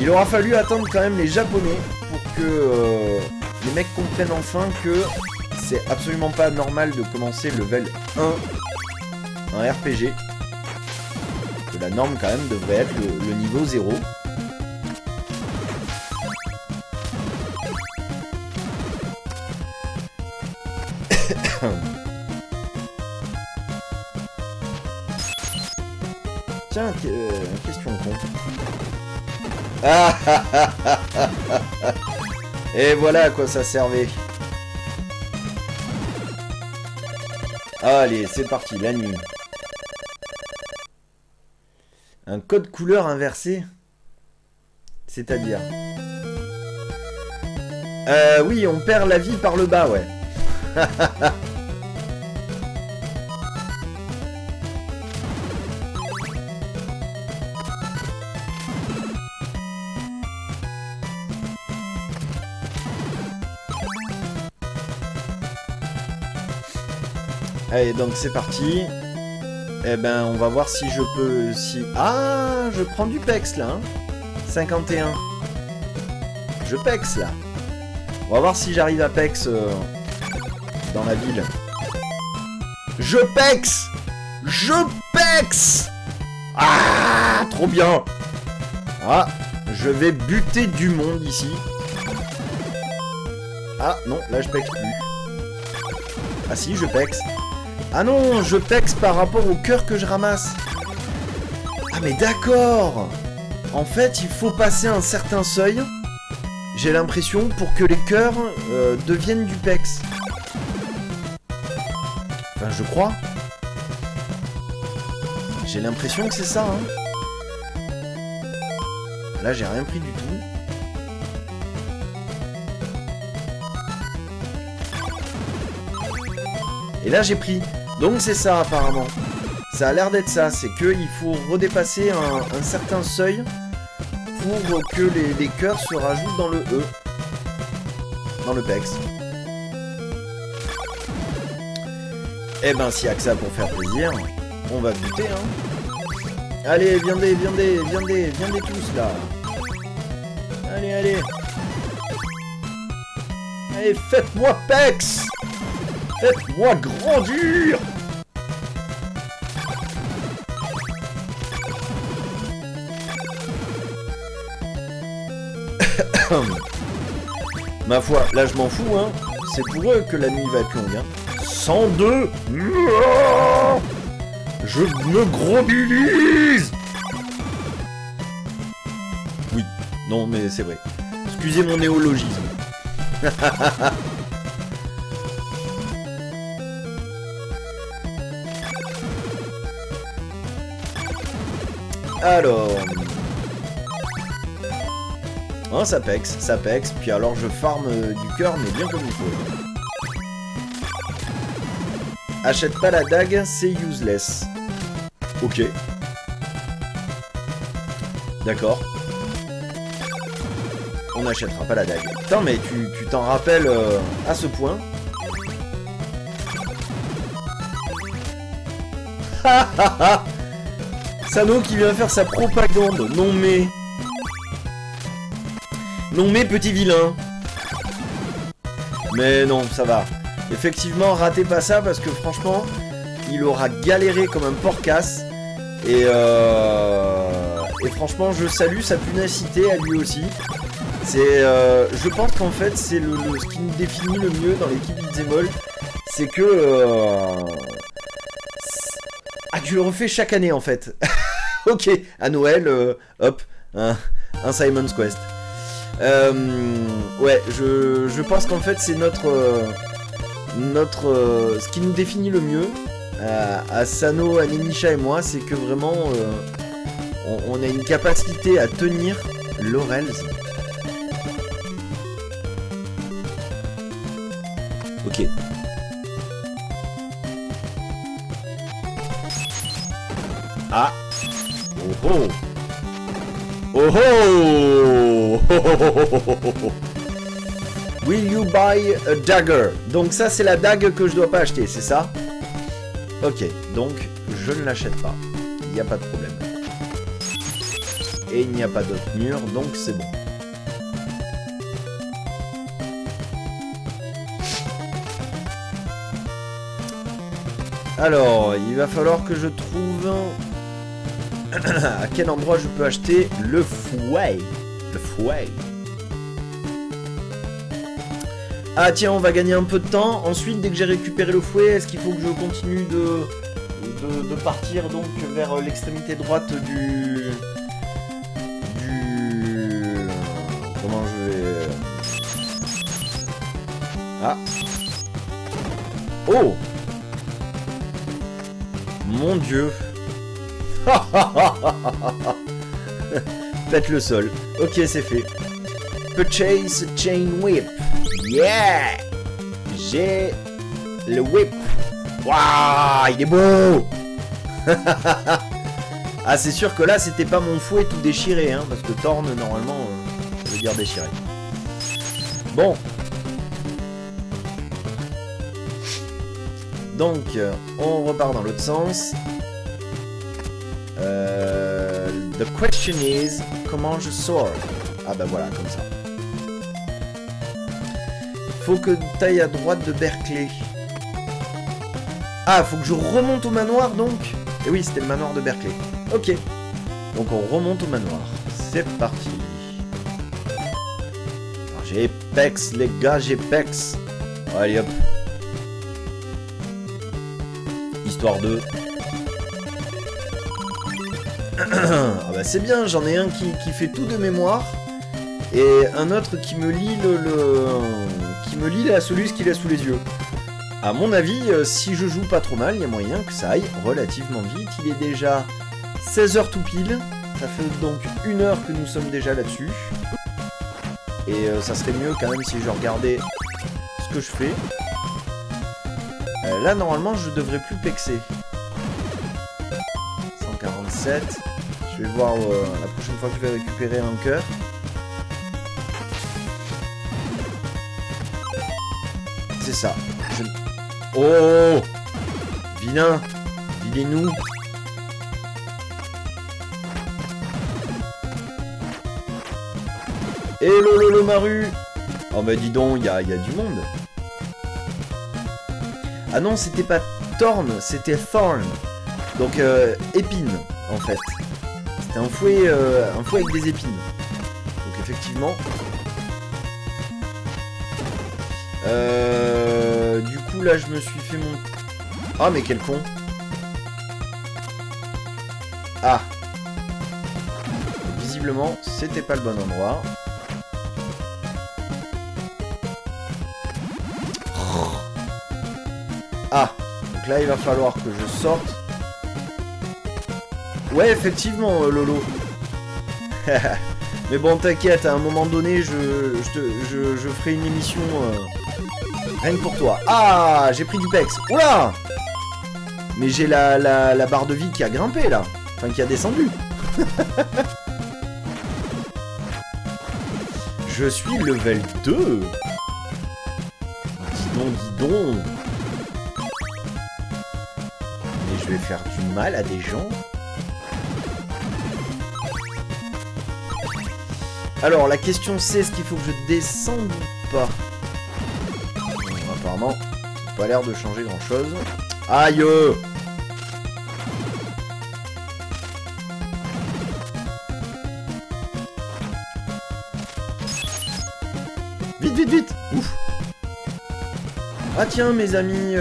Il aura fallu attendre quand même les Japonais pour que les mecs comprennent enfin que c'est absolument pas normal de commencer level 1, un RPG. Que la norme quand même devrait être le niveau 0. Tiens, question con. Ah ah ah ah ah ah. Et voilà à quoi ça servait. Allez, c'est parti, la nuit. Un code couleur inversé? C'est-à-dire? Oui, on perd la vie par le bas, ouais. Allez, donc c'est parti. Eh ben, on va voir si je peux... Si... Ah, je prends du pex, là. Hein, 51. Je pex, là. On va voir si j'arrive à pex dans la ville. Je pex. Je pex. Ah, trop bien. Ah, je vais buter du monde, ici. Ah, non, là, je pex plus. Ah si, je pex. Ah non, je pexe par rapport au cœur que je ramasse. Ah mais d'accord. En fait, il faut passer un certain seuil, j'ai l'impression, pour que les cœurs deviennent du pex. Enfin, je crois. J'ai l'impression que c'est ça. Hein. Là, j'ai rien pris du tout. Et là, j'ai pris... Donc c'est ça apparemment, ça a l'air d'être ça, c'est qu'il faut redépasser un certain seuil pour que les cœurs se rajoutent dans le E, dans le pex. Eh ben s'il n'y a que ça pour faire plaisir, on va buter hein. Allez, viendez tous là. Allez, allez. Allez, faites-moi pex. Faites-moi grandir! Ma foi, là je m'en fous, hein. C'est pour eux que la nuit va être longue, hein. 102! Je me grobilise! Oui, non mais c'est vrai. Excusez mon néologisme. Alors... Hein, ça pex, puis alors je farme du cœur, mais bien comme il faut. Achète pas la dague, c'est useless. Ok. D'accord. On n'achètera pas la dague. Putain, mais tu t'en rappelles à ce point. Ha ha ha. Asano qui vient faire sa propagande. Non mais... Non mais petit vilain. Mais non, ça va. Effectivement, ratez pas ça parce que franchement, il aura galéré comme un porcasse. Et franchement, je salue sa punacité à lui aussi. C'est... Je pense qu'en fait, c'est ce qui nous définit le mieux dans l'équipe Bitzémaul. C'est que... Ah, tu le refais chaque année en fait. Ok, à Noël, hop, un Simon's Quest. Ouais, je pense qu'en fait c'est notre ce qui nous définit le mieux, à Asano, à Ninisha et moi, c'est que vraiment, on a une capacité à tenir l'Orels. Ok. Ah. Oh oh. Oh oh. Oh oh oh oh oh. Will you buy a dagger? Donc ça c'est la dague que je dois pas acheter, c'est ça? Ok, donc je ne l'achète pas. Il n'y a pas de problème. et il n'y a pas d'autres murs, donc c'est bon. Alors, il va falloir que je trouve à quel endroit je peux acheter le fouet. Le fouet. Ah tiens, on va gagner un peu de temps. Ensuite, dès que j'ai récupéré le fouet, est-ce qu'il faut que je continue de partir donc vers l'extrémité droite du... Comment je vais... Ah. Oh! Mon dieu. Pète le sol. Ok, c'est fait. Purchase Chain Whip. Yeah! J'ai le whip. Waouh, il est beau. Ah, c'est sûr que là, c'était pas mon fouet tout déchiré, hein, parce que Torn, normalement, ça veut dire déchiré. Bon. Donc, on repart dans l'autre sens. The question is, comment je sors? Ah bah voilà, comme ça. Faut que t'ailles à droite de Berkeley. Ah, faut que je remonte au manoir donc? Et oui, c'était le manoir de Berkeley. Ok. Donc on remonte au manoir. C'est parti. J'ai pex, les gars, j'ai pex. Allez hop. Histoire 2. Ah bah c'est bien, j'en ai un qui fait tout de mémoire et un autre qui me lit qui me lit la soluce qu'il a sous les yeux. À mon avis, si je joue pas trop mal, il y a moyen que ça aille relativement vite. Il est déjà 16h tout pile. Ça fait donc une heure que nous sommes déjà là-dessus. Et ça serait mieux quand même si je regardais ce que je fais. Là, normalement, je devrais plus pexer. 147. Je vais voir la prochaine fois que je vais récupérer un cœur. C'est ça. Je... Oh! Vilain! Vilain-nous! Hello, lolo, Maru! Oh, bah dis donc, il y a du monde! Ah non, c'était pas Thorn, c'était Thorn. Donc épine, en fait. C'était un fouet avec des épines. Donc effectivement. Du coup, là, je me suis fait mon... Ah, mais quel con. Ah. Visiblement, c'était pas le bon endroit. Ah, donc là il va falloir que je sorte. Ouais, effectivement, Lolo. Mais bon, t'inquiète, à un moment donné, je ferai une émission rien que pour toi. Ah, j'ai pris du pex. Oula! Mais j'ai la barre de vie qui a grimpé, là. Enfin, qui a descendu. Je suis level 2. Dis donc, dis donc. Je vais faire du mal à des gens. Alors la question c'est, est-ce qu'il faut que je descende ou pas? Bon, apparemment, pas l'air de changer grand chose. Aïe! Vite, vite, vite! Ouf! Ah tiens mes amis,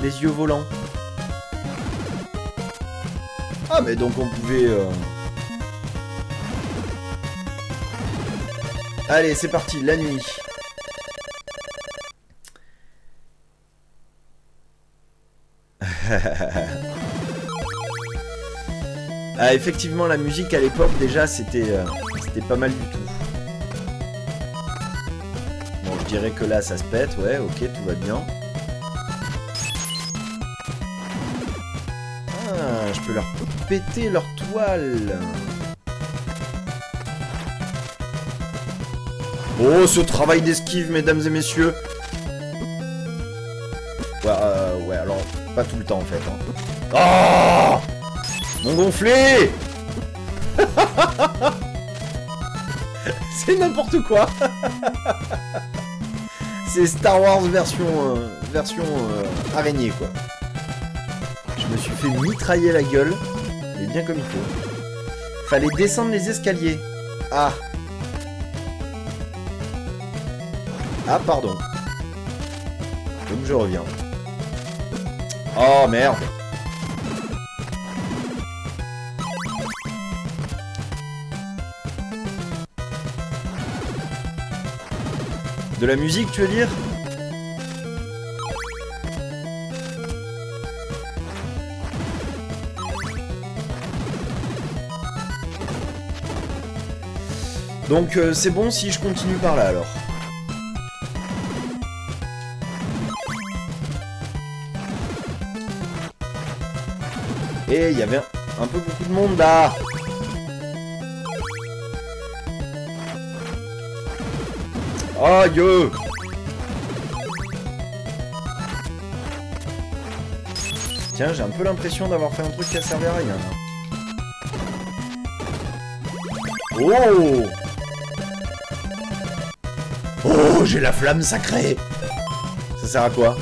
les yeux volants. Ah mais donc on pouvait... Allez, c'est parti, la nuit. Ah, effectivement, la musique à l'époque, déjà, c'était pas mal du tout. Bon, je dirais que là, ça se pète, ouais, ok, tout va bien. Ah, je peux leur... péter leur toile. Oh, ce travail d'esquive, mesdames et messieurs. Ouais, ouais, alors, pas tout le temps, en fait. Hein. Oh, mon gonflé. C'est n'importe quoi. C'est Star Wars version araignée, quoi. Je me suis fait mitrailler la gueule, mais bien comme il faut. Fallait descendre les escaliers. Ah. Ah, pardon. Donc je reviens. Oh, merde. De la musique, tu veux dire? Donc c'est bon si je continue par là, alors. Et il y avait un peu beaucoup de monde là. Aïe, oh, tiens, j'ai un peu l'impression d'avoir fait un truc qui a servi à rien. Oh, oh, j'ai la flamme sacrée. Ça sert à quoi?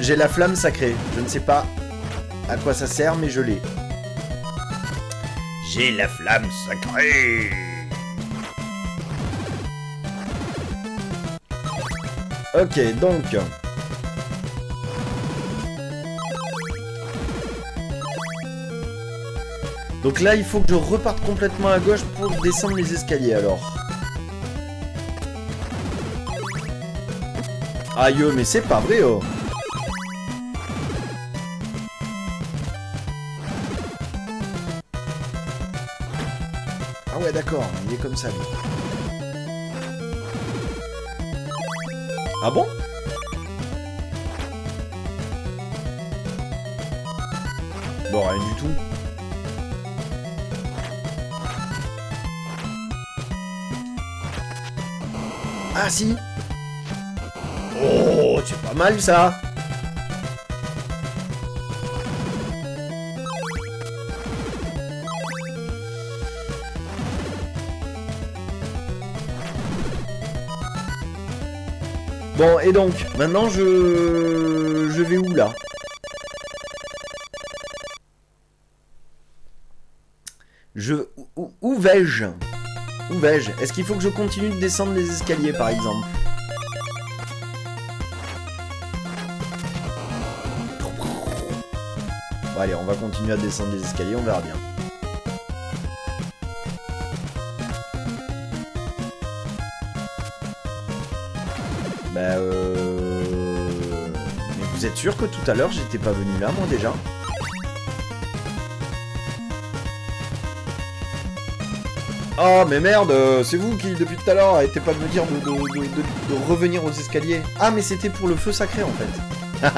J'ai la flamme sacrée. Je ne sais pas à quoi ça sert, mais je l'ai. J'ai la flamme sacrée. Ok, donc... donc là, il faut que je reparte complètement à gauche pour descendre les escaliers, alors. Aïe, mais c'est pas vrai, oh. Ouais, d'accord, il est comme ça, lui. Ah bon? Bon, rien du tout. Ah, si. Oh, c'est pas mal, ça. Bon, et donc, maintenant, je vais où, là? Où vais-je? Où vais-je? Est-ce qu'il faut que je continue de descendre les escaliers, par exemple? Bon, allez, on va continuer à descendre les escaliers, on verra bien. Mais vous êtes sûr que tout à l'heure j'étais pas venu là, moi, déjà? Oh, mais merde, c'est vous qui depuis tout à l'heure arrêtez pas de me dire de revenir aux escaliers. Ah, mais c'était pour le feu sacré, en fait.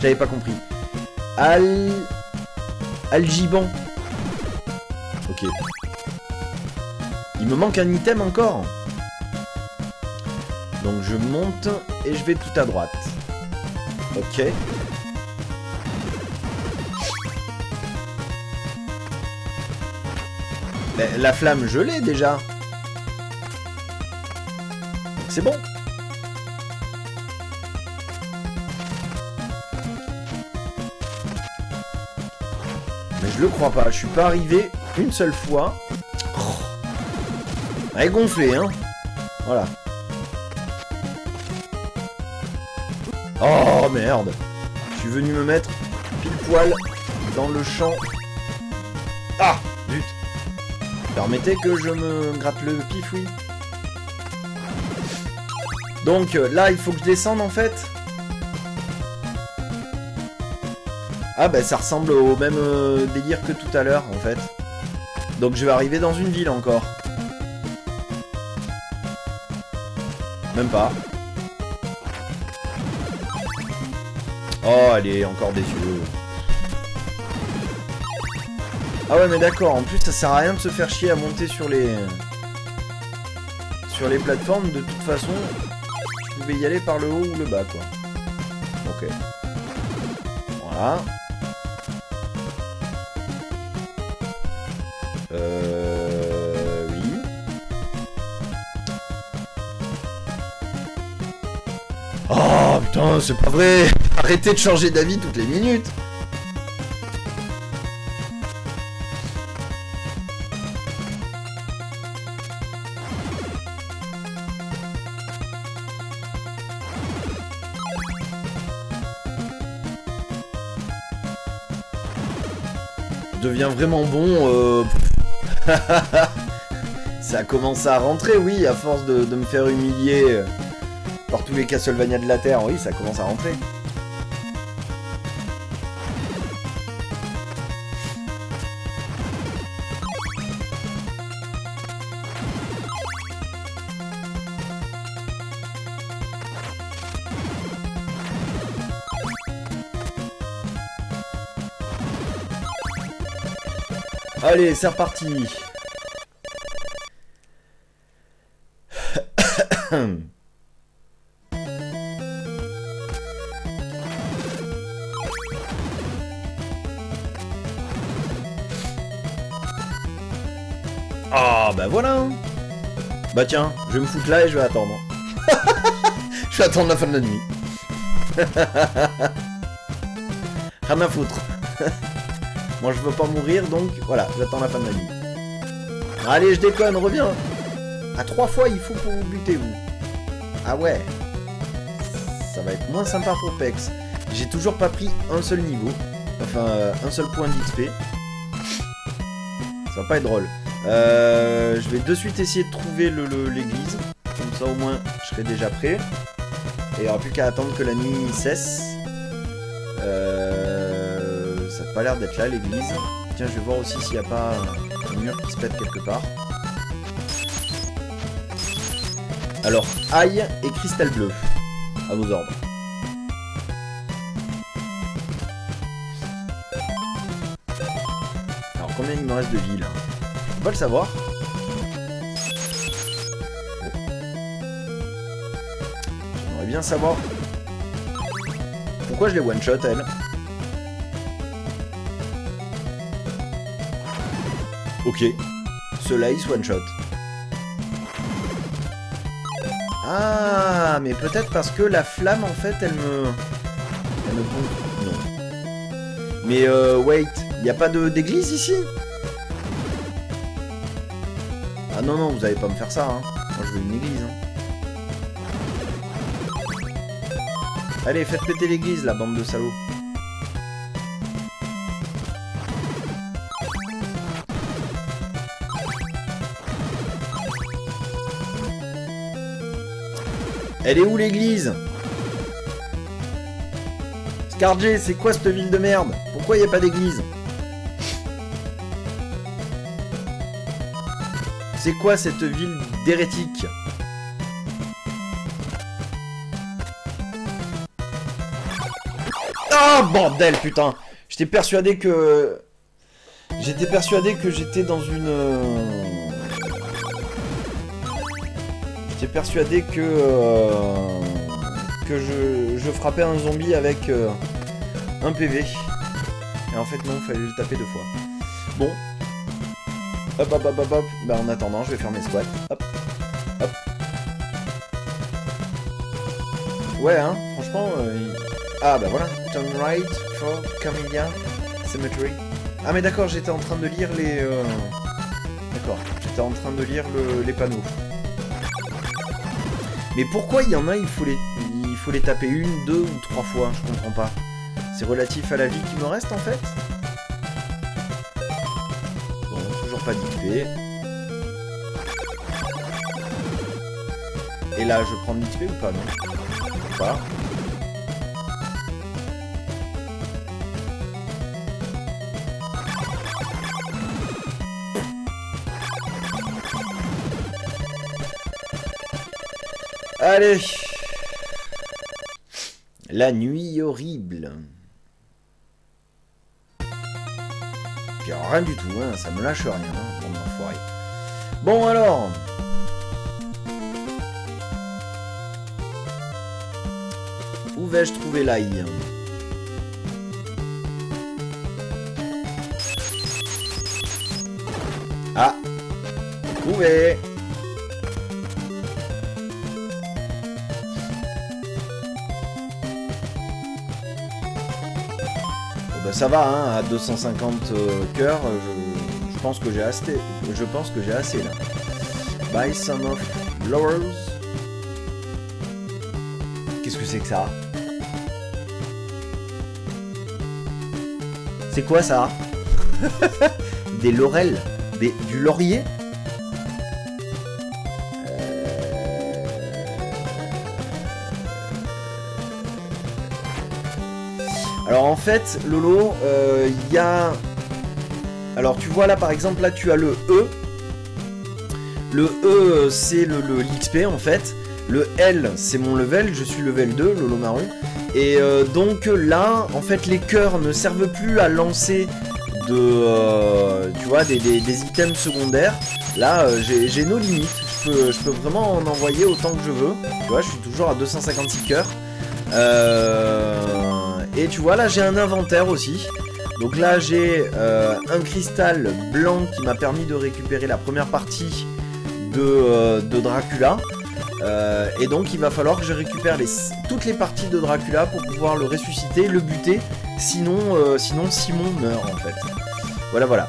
J'avais pas compris. Algiban. Ok. Il me manque un item encore. Donc je monte et je vais tout à droite. Ok. Mais la flamme, je l'ai déjà. C'est bon. Mais je le crois pas, je suis pas arrivé une seule fois. Elle est gonflée, hein. Voilà. Oh merde! Je suis venu me mettre pile poil dans le champ. Ah! Zut! Permettez que je me gratte le pif, oui. Donc là, il faut que je descende, en fait. Ah bah ça ressemble au même délire que tout à l'heure, en fait. Donc je vais arriver dans une ville encore. Même pas. Oh, elle est encore déçue. Ah ouais, mais d'accord, en plus ça sert à rien de se faire chier à monter sur les plateformes. De toute façon, je pouvais y aller par le haut ou le bas, quoi. Ok. Voilà. Oui. Oh putain, c'est pas vrai. Arrêtez de changer d'avis toutes les minutes. Devient vraiment bon. Ça commence à rentrer, oui, à force de me faire humilier par tous les Castlevania de la Terre, oui, ça commence à rentrer. Allez, c'est reparti. Ah, bah voilà. Bah tiens, je vais me foutre là et je vais attendre. Je vais attendre la fin de la nuit. Rien à foutre. Moi je veux pas mourir, donc voilà, j'attends la fin de la nuit. Allez, je déconne, reviens. À 3 fois il faut pour vous buter, vous. Ah ouais. Ça va être moins sympa pour Pex. J'ai toujours pas pris un seul niveau. Enfin, un seul point d'XP. Ça va pas être drôle. Je vais de suite essayer de trouver l'église. Comme ça au moins je serai déjà prêt. Et il n'y aura plus qu'à attendre que la nuit cesse. Ça n'a pas l'air d'être là, l'église. Tiens, je vais voir aussi s'il n'y a pas un mur qui se pète quelque part. Alors, ail et cristal bleu. À vos ordres. Alors, combien il me reste de vie, là? Je peux pas le savoir. J'aimerais bien savoir... pourquoi je les one-shot, elle? Ok, cela is one shot. Ah, mais peut-être parce que la flamme, en fait, elle me pompe. Non. Mais wait, il n'y a pas d'église ici? Ah non, non, vous n'allez pas me faire ça, hein. Moi, je veux une église, hein. Allez, faites péter l'église, la bande de salauds. Elle est où l'église? Scarj, c'est quoi cette ville de merde? Pourquoi il n'y a pas d'église? C'est quoi cette ville d'hérétique? Ah, bordel, putain! J'étais persuadé que... j'étais dans une... persuadé que je frappais un zombie avec un PV. Et en fait non, il fallait le taper 2 fois. Bon. Hop hop hop hop hop. Bah en attendant, je vais faire mes squats. Hop. Hop. Ouais hein, franchement... Ah bah voilà. Turn right for Camellia Cemetery. Ah mais d'accord, j'étais en train de lire les... D'accord, j'étais en train de lire les panneaux. Mais pourquoi il y en a, il faut les taper 1, 2 ou 3 fois, je comprends pas. C'est relatif à la vie qui me reste en fait. Bon, toujours pas d'XP. Et là, je prends de l'XP ou pas, non? Voilà. Allez, la nuit horrible. Puis rien du tout, hein, ça me lâche rien, hein, pour l'enfoiré. Bon alors. Où vais-je trouver l'ail? Ah, trouvé. Ça va, hein, à 250 cœurs, je pense que j'ai assez. Je pense que j'ai assez là. Buy some of laurels. Qu'est-ce que c'est que ça? C'est quoi ça? Des laurels, du laurier. Alors en fait, Lolo, il y a... Alors tu vois là par exemple, là tu as le E. Le E c'est l'XP en fait. Le L c'est mon level, je suis level 2, Lolo Maru. Et donc là, en fait les cœurs ne servent plus à lancer de... tu vois, des items secondaires. Là j'ai nos limites, je peux vraiment en envoyer autant que je veux. Tu vois, je suis toujours à 256 cœurs. Et tu vois là j'ai un inventaire aussi. Donc là j'ai un cristal blanc qui m'a permis de récupérer la première partie de Dracula. Et donc il va falloir que je récupère toutes les parties de Dracula pour pouvoir le ressusciter, le buter. Sinon, sinon Simon meurt en fait. Voilà voilà.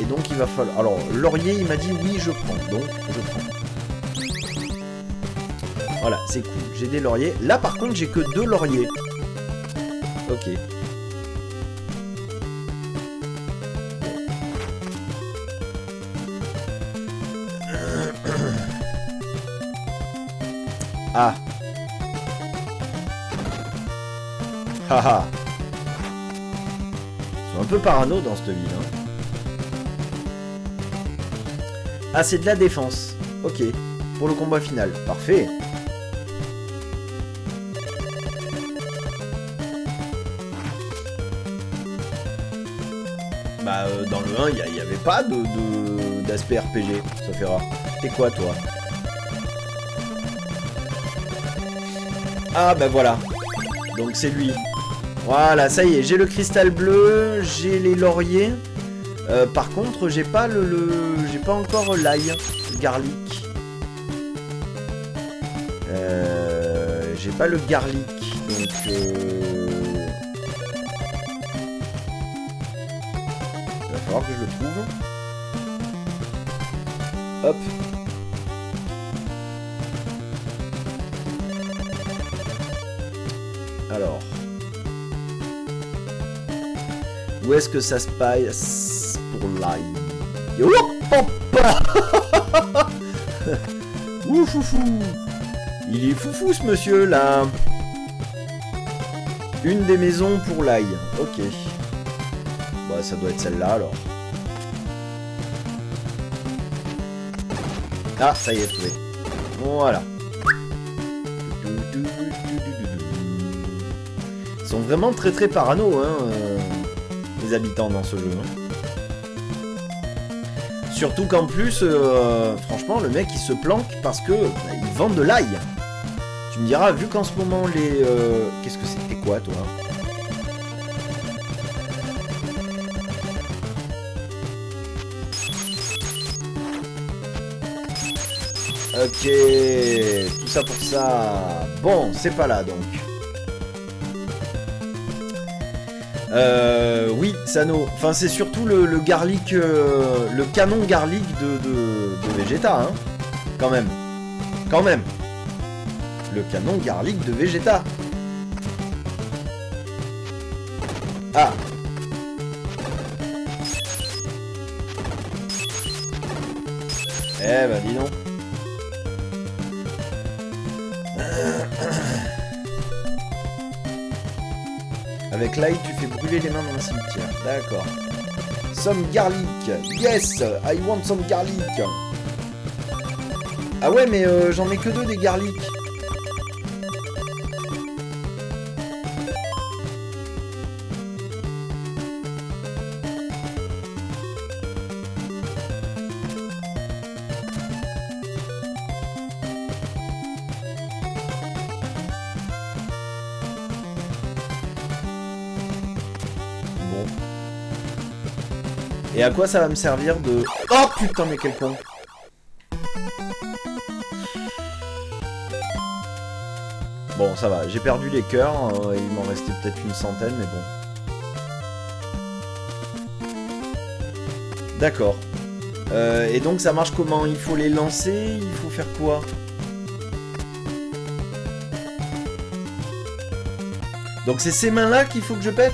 Et donc il va falloir... Alors Laurier il m'a dit oui je prends. Donc je prends. Voilà c'est cool. J'ai des lauriers. Là par contre j'ai que 2 lauriers. Ok. Ah. Haha. Ils sont un peu parano dans cette ville. Hein. Ah, c'est de la défense. Ok. Pour le combat final. Parfait. Dans le 1, il n'y avait pas d'aspect RPG, ça fait rare. T'es quoi, toi? Ah, bah voilà. Donc c'est lui. Voilà, ça y est, j'ai le cristal bleu, j'ai les lauriers. Par contre, j'ai pas j'ai pas encore l'ail, le garlic. J'ai pas le garlic, donc... que je le trouve. Hop. Alors. Où est-ce que ça se passe pour l'ail? Yo papa. Ouh foufou. Il est foufou ce monsieur là. Une des maisons pour l'ail. Ok. Bah ça doit être celle-là alors. Ah, ça y est, trouvé. Voilà. Ils sont vraiment très très parano, hein, les habitants dans ce jeu. Hein. Surtout qu'en plus, franchement, le mec, il se planque parce que bah, il vend de l'ail. Tu me diras, vu qu'en ce moment, les... Qu'est-ce que c'était quoi, toi? Ok, tout ça pour ça. Bon, c'est pas là donc. Oui, Sano. Enfin, c'est surtout le garlic, le canon garlic de Vegeta, hein. Quand même. Quand même. Le canon garlic de Vegeta. Ah. Eh ben, dis donc. Avec l'ail, tu fais brûler les mains dans un cimetière. D'accord. Some garlic. Yes, I want some garlic. Ah ouais, mais j'en ai que 2 des garlic. Et à quoi ça va me servir de... Oh putain, mais quel con! Bon, ça va, j'ai perdu les cœurs, il m'en restait peut-être une centaine, mais bon. D'accord. Et donc ça marche comment? Il faut les lancer, il faut faire quoi? Donc c'est ces mains-là qu'il faut que je pète?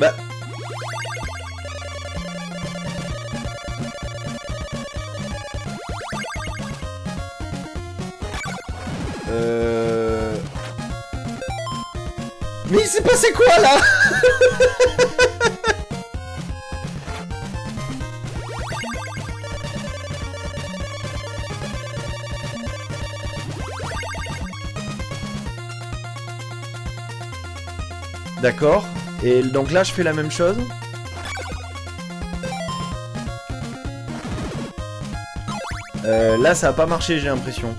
Bah... Mais il s'est passé quoi là? D'accord. Et donc là, je fais la même chose. Là, ça a pas marché, j'ai l'impression.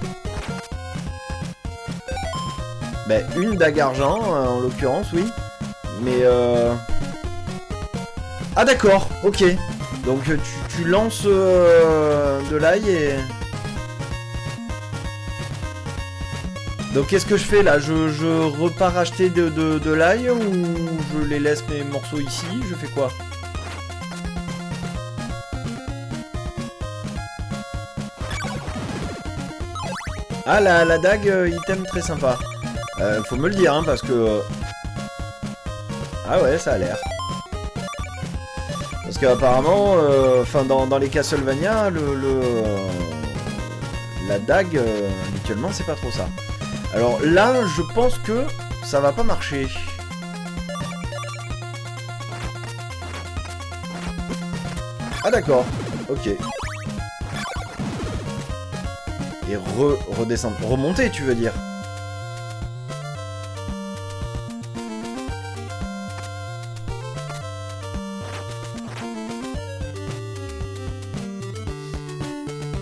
Ben, une dague argent, en l'occurrence, oui. Mais... Ah d'accord, ok. Donc tu lances de l'ail et... Donc qu'est-ce que je fais là? Je repars acheter de l'ail ou je les laisse mes morceaux ici? Je fais quoi? Ah la dague, item très sympa. Faut me le dire hein, parce que... Ah ouais, ça a l'air. Parce qu'apparemment, enfin dans les Castlevania, la dague, habituellement c'est pas trop ça. Alors là, je pense que ça va pas marcher. Ah d'accord, ok. Et redescendre, remonter tu veux dire?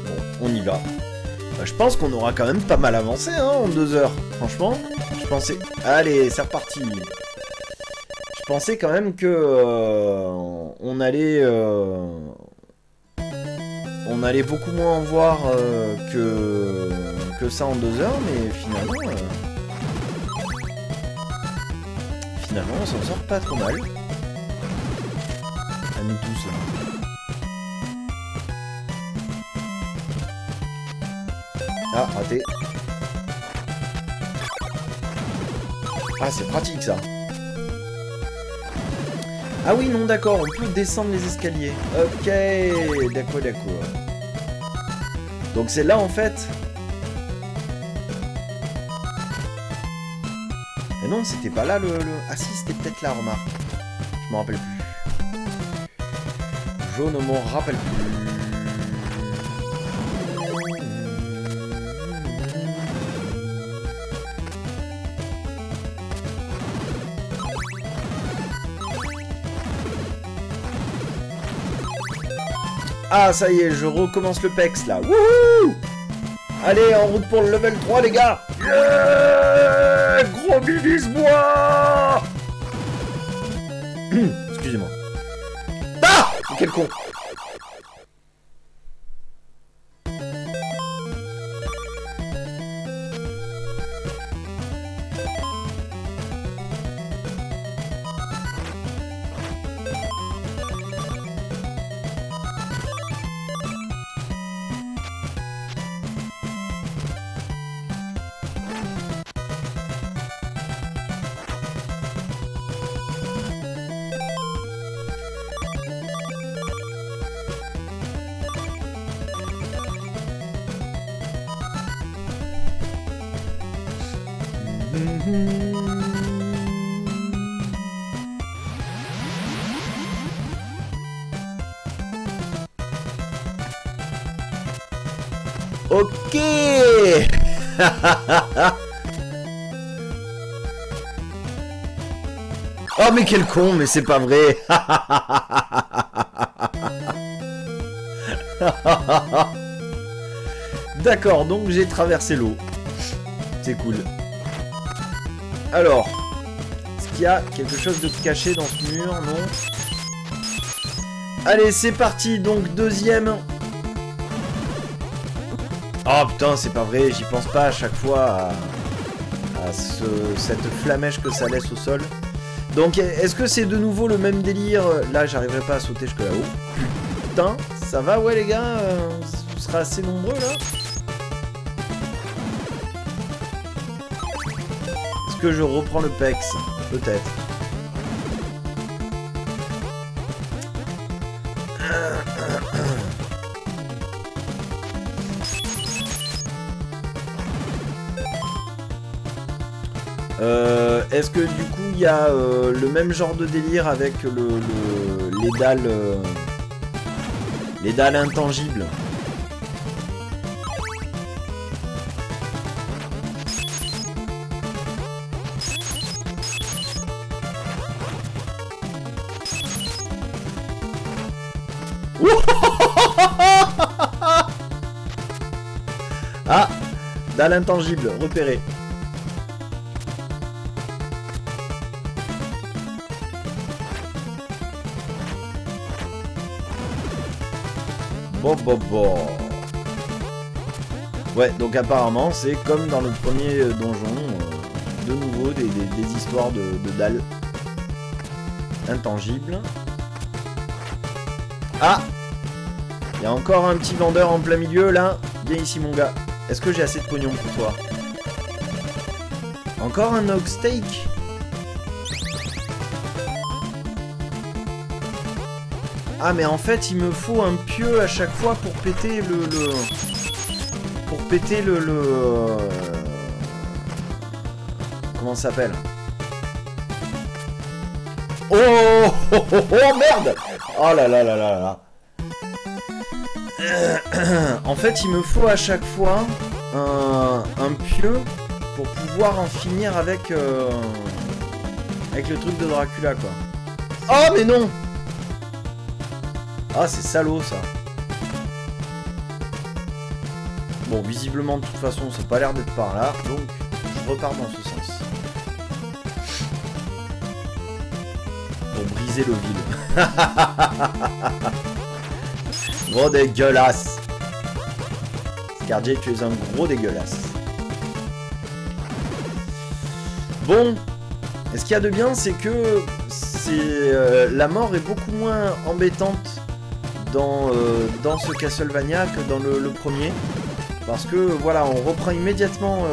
Bon, on y va. Je pense qu'on aura quand même pas mal avancé hein, en 2 heures. Franchement, je pensais... Allez, c'est reparti. Je pensais quand même que... on allait... On allait beaucoup moins en voir que ça en 2 heures, mais finalement... Finalement, on s'en sort pas trop mal. À nous tous. Hein. Ah, raté. Ah, c'est pratique, ça. Ah oui, non, d'accord, on peut descendre les escaliers. Ok, d'accord, d'accord. Donc c'est là, en fait. Mais non, c'était pas là, le... Ah si, c'était peut-être là, remarque. Je m'en rappelle plus. Je ne m'en rappelle plus. Ah ça y est, je recommence le pex là. Wouhou! Allez, en route pour le level 3 les gars. Yeah! Gros bibis-moi. Excusez-moi. Ah! Quel con. Ok. Oh mais quel con, mais c'est pas vrai. D'accord, donc j'ai traversé l'eau. C'est cool. Alors, est-ce qu'il y a quelque chose de caché dans ce mur? Non. Allez, c'est parti, donc deuxième. Oh putain, c'est pas vrai, j'y pense pas à chaque fois à cette flamèche que ça laisse au sol. Donc, est-ce que c'est de nouveau le même délire? Là, j'arriverai pas à sauter jusque là-haut. Putain, ça va, ouais les gars, on sera assez nombreux là. Est-ce que je reprends le pex? Peut-être. Est-ce que du coup il y a le même genre de délire avec les dalles intangibles? Ah, dalle intangible, repéré. Ouais, donc apparemment c'est comme dans le premier donjon, de nouveau des histoires de dalles intangibles. Ah, il y a encore un petit vendeur en plein milieu là. Viens ici mon gars. Est-ce que j'ai assez de pognon pour toi? Encore un hog steak? Ah mais en fait il me faut un pieu à chaque fois pour péter comment ça s'appelle? Oh, oh, oh, oh merde! Oh là là là là là. En fait il me faut à chaque fois un pieu pour pouvoir en finir avec avec le truc de Dracula quoi. Oh mais non! Ah, c'est salaud, ça. Bon, visiblement, de toute façon, ça n'a pas l'air d'être par là. Donc, je repars dans ce sens. Pour briser le vide. Gros dégueulasse. Scarj, tu es un gros dégueulasse. Bon. Et ce qu'il y a de bien, c'est que la mort est beaucoup moins embêtante dans ce Castlevania que dans le premier, parce que voilà, on reprend immédiatement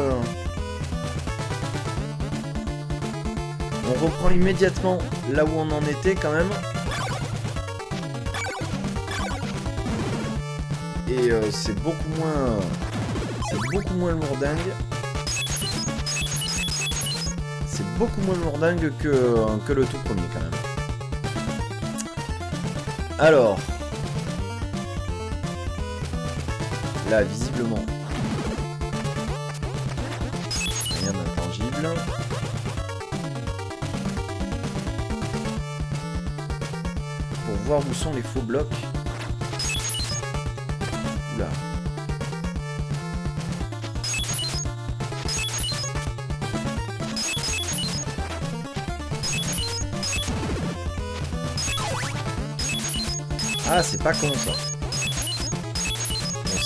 là où on en était quand même, et c'est beaucoup moins lourdingue que le tout premier quand même. Alors là, visiblement, rien d'intangible. Pour voir où sont les faux blocs. Oula. Ah, c'est pas con ça.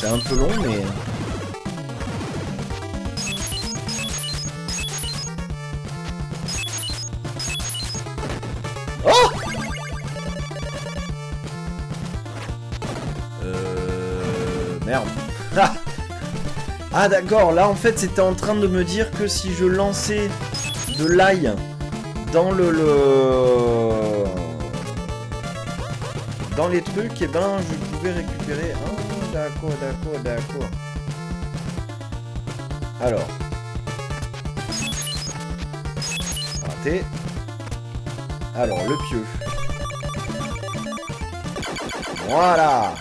C'est un peu long, mais... Oh! Merde. Ah d'accord, là en fait c'était en train de me dire que si je lançais de l'ail dans dans les trucs, et eh ben je pouvais récupérer un... D'accord, d'accord, d'accord. Alors. Raté. Alors, le pieu. Voilà.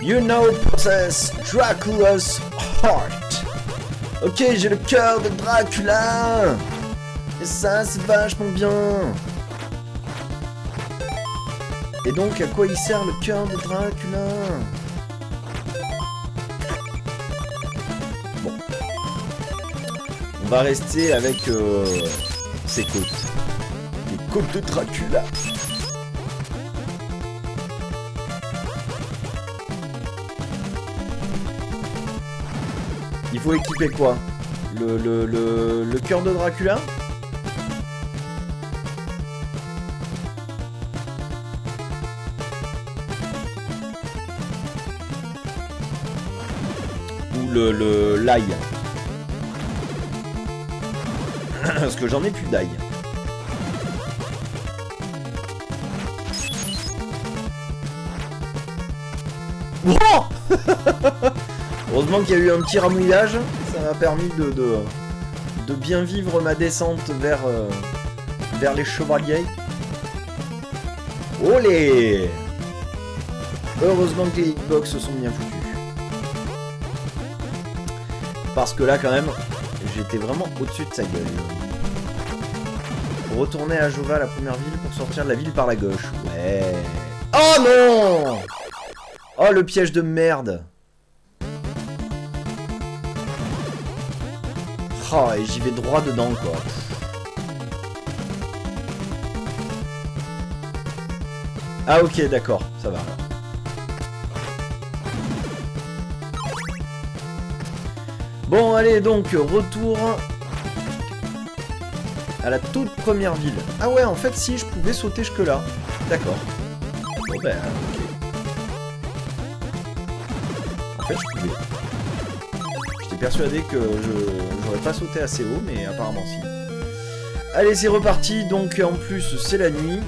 You now possess Dracula's heart. Ok, j'ai le cœur de Dracula. Et ça, c'est vachement bien. Et donc, à quoi il sert le cœur de Dracula? Bon. On va rester avec ses côtes. Les côtes de Dracula. Il faut équiper quoi? Le cœur de Dracula? Ou le l'ail? Parce que j'en ai plus d'ail. Oh heureusement qu'il y a eu un petit ramouillage, ça m'a permis de bien vivre ma descente vers les chevaliers. Olé! Heureusement que les hitbox se sont bien foutus. Parce que là quand même, j'étais vraiment au-dessus de sa gueule. Retourner à Jova, la première ville, pour sortir de la ville par la gauche. Ouais. Oh non! Oh le piège de merde! Oh, et j'y vais droit dedans quoi. Ah ok d'accord, ça va. Bon allez donc retour à la toute première ville. Ah ouais en fait si je pouvais sauter jusque là. D'accord. Bon ben ok. En fait je pouvais. Persuadé que j'aurais pas sauté assez haut, mais apparemment si. Allez, c'est reparti. Donc en plus, c'est la nuit.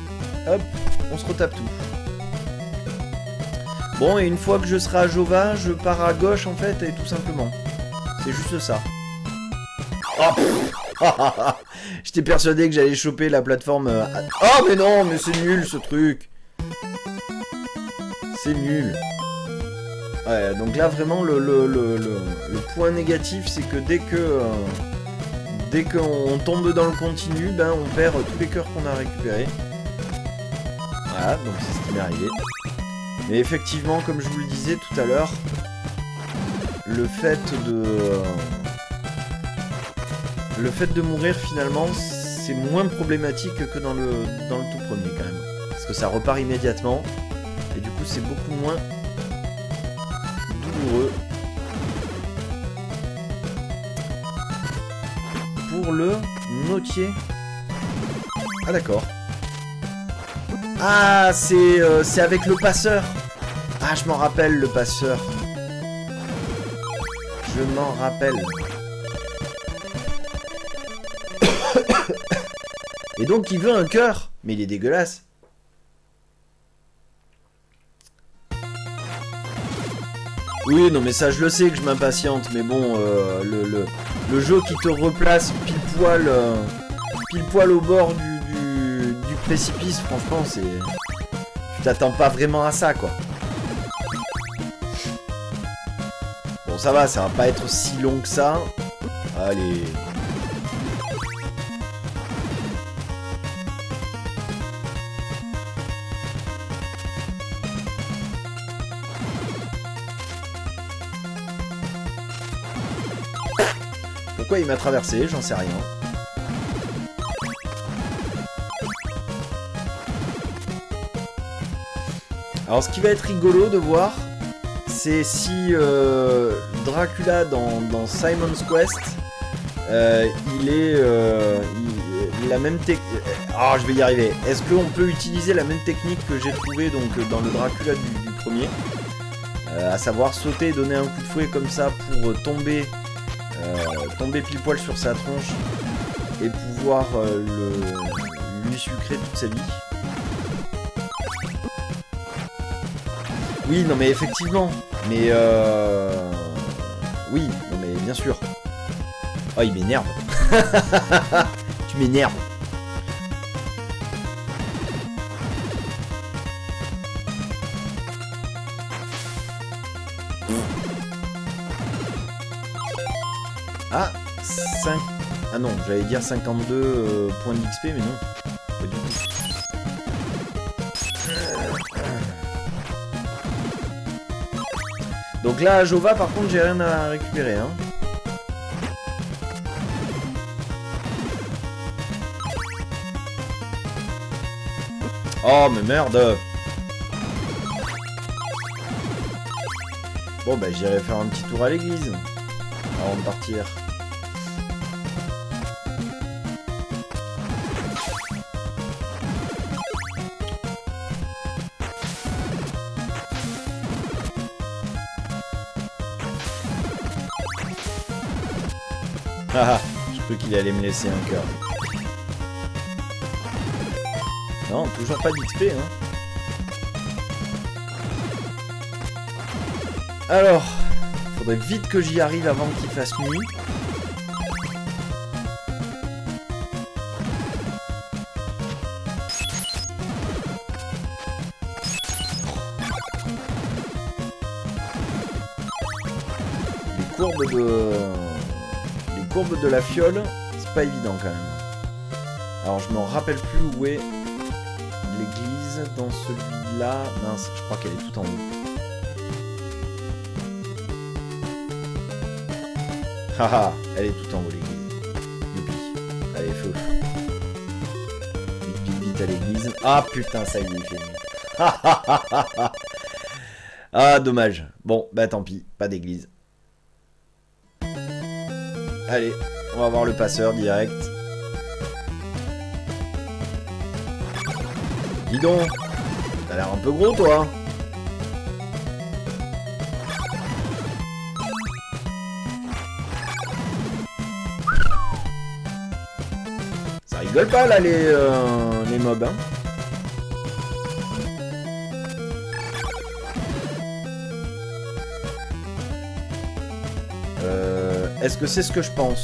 Hop, on se retape tout. Bon, et une fois que je serai à Jova, je pars à gauche en fait, et tout simplement. C'est juste ça. Oh, j'étais persuadé que j'allais choper la plateforme. Oh, mais non, mais c'est nul ce truc. C'est nul. Ouais, donc là vraiment le point négatif c'est que dès qu'on tombe dans le continu, ben on perd tous les cœurs qu'on a récupérés. Voilà, donc c'est ce qui m'est arrivé. Mais effectivement, comme je vous le disais tout à l'heure, le fait de mourir finalement c'est moins problématique que dans le tout premier quand même. Parce que ça repart immédiatement et du coup c'est beaucoup moins. Pour le notier. Ah d'accord. Ah c'est avec le passeur. Ah je m'en rappelle le passeur. Je m'en rappelle. Et donc il veut un cœur. Mais il est dégueulasse. Oui, non mais ça je le sais que je m'impatiente, mais bon, le jeu qui te replace pile poil au bord du précipice, franchement c'est... Tu t'attends pas vraiment à ça quoi. Bon ça va pas être si long que ça. Allez. Pourquoi il m'a traversé, j'en sais rien. Alors ce qui va être rigolo de voir, c'est si Dracula dans Simon's Quest, il a la même technique... Ah, oh, je vais y arriver. Est-ce qu'on peut utiliser la même technique que j'ai trouvée donc, dans le Dracula du premier, à savoir sauter, donner un coup de fouet comme ça pour tomber pile poil sur sa tronche et pouvoir lui sucrer toute sa vie. Oui, non mais effectivement, mais oui, non mais bien sûr. Oh, il m'énerve. Tu m'énerves. Ah, 5... Ah non, j'allais dire 52 points d'XP, mais non. Pas du tout. Donc là, à Jova, par contre, j'ai rien à récupérer. Hein. Oh, mais merde! Bon, bah, j'irai faire un petit tour à l'église. avant de partir. Ah, je crois qu'il allait me laisser un cœur. Non, toujours pas d'XP, hein. Alors, faudrait vite que j'y arrive avant qu'il fasse nuit. Les courbes de la fiole, c'est pas évident quand même. Alors je m'en rappelle plus où est l'église dans celui-là. Mince, je crois qu'elle est tout en haut. Haha, elle est tout en haut l'église. Youpi. Allez, feu. Vite, vite, vite à l'église. Ah putain, ça y est, il fait nuit. Ah, dommage. Bon, bah tant pis, pas d'église. Allez, on va voir le passeur direct. Dis donc, t'as l'air un peu gros toi. Ça rigole pas là les mobs, hein. Est-ce que c'est ce que je pense?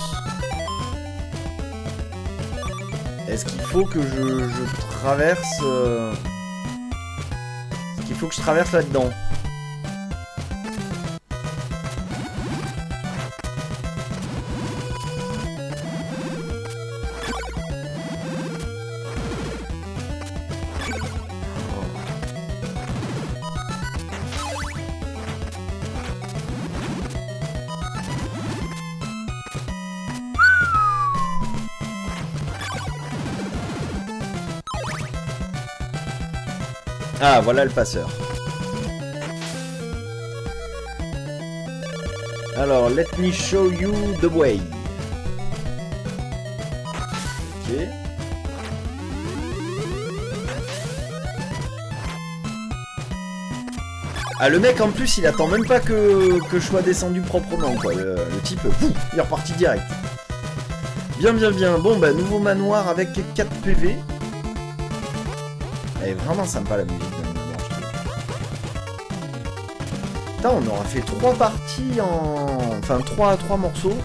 Est-ce qu'il faut que je traverse... Est-ce qu'il faut que je traverse là-dedans? Ah, voilà le passeur. Alors, let me show you the way. Ok. Ah, le mec, en plus, il attend même pas que je sois descendu proprement, quoi. Le type, pouf, il est reparti direct. Bien, bien, bien. Bon, bah, nouveau manoir avec 4 PV. Elle est vraiment sympa la musique de manoir, je trouve. Putain, on aura fait 3 parties en... Enfin, 3 morceaux.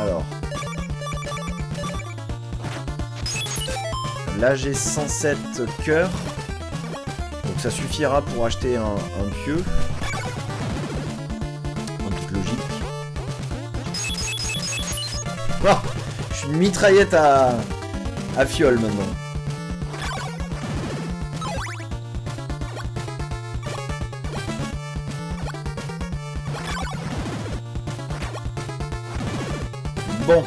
Alors. Là, j'ai 107 cœurs. Donc ça suffira pour acheter un pieu. En toute logique. Ah, je suis une mitraillette à fiole maintenant. Bon.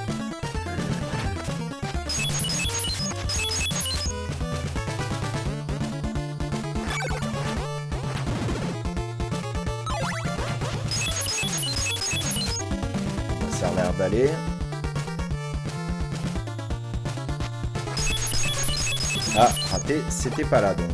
Ça a l'air d'aller. Ah, raté, c'était pas là donc.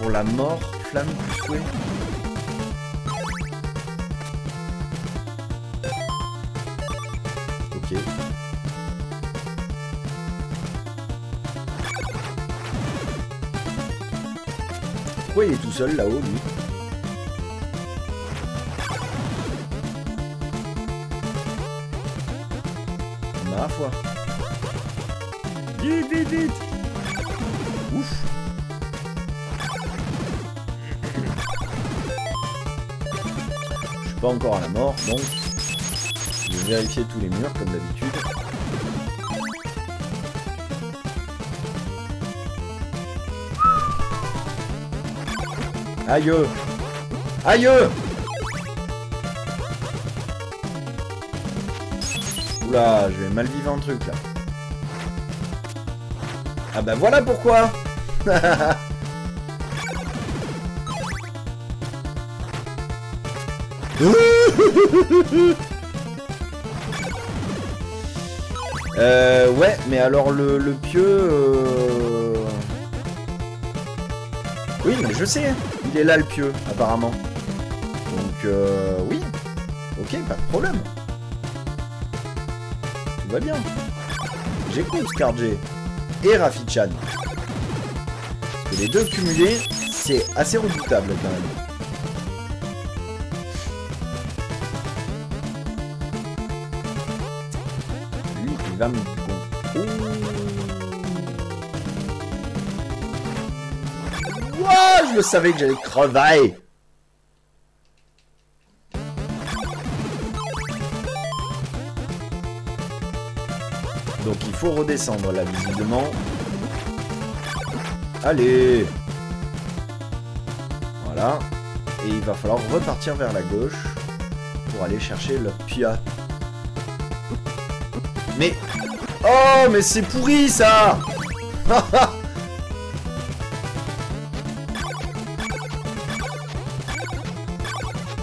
Pour la mort, flamme du souhait. Ok. Pourquoi il est tout seul là-haut, lui? Ma foi. Vite, vite, vite. Ouf. Je suis pas encore à la mort, donc je vais vérifier tous les murs comme d'habitude. Aïe! Aïe! Oula, je vais mal vivre un truc là. Ah bah voilà pourquoi. Ouais, mais alors le pieu... Oui, mais je sais, il est là le pieu, apparemment. Donc, oui. Ok, pas de problème. Tout va bien. J'écoute Scarj et Rafi-chan. Et les deux cumulés, c'est assez redoutable quand même. Oh. Wow, je le savais que j'allais crever. Donc il faut redescendre là visiblement. Allez. Voilà. Et il va falloir repartir vers la gauche pour aller chercher le pia. Mais... Oh, mais c'est pourri, ça.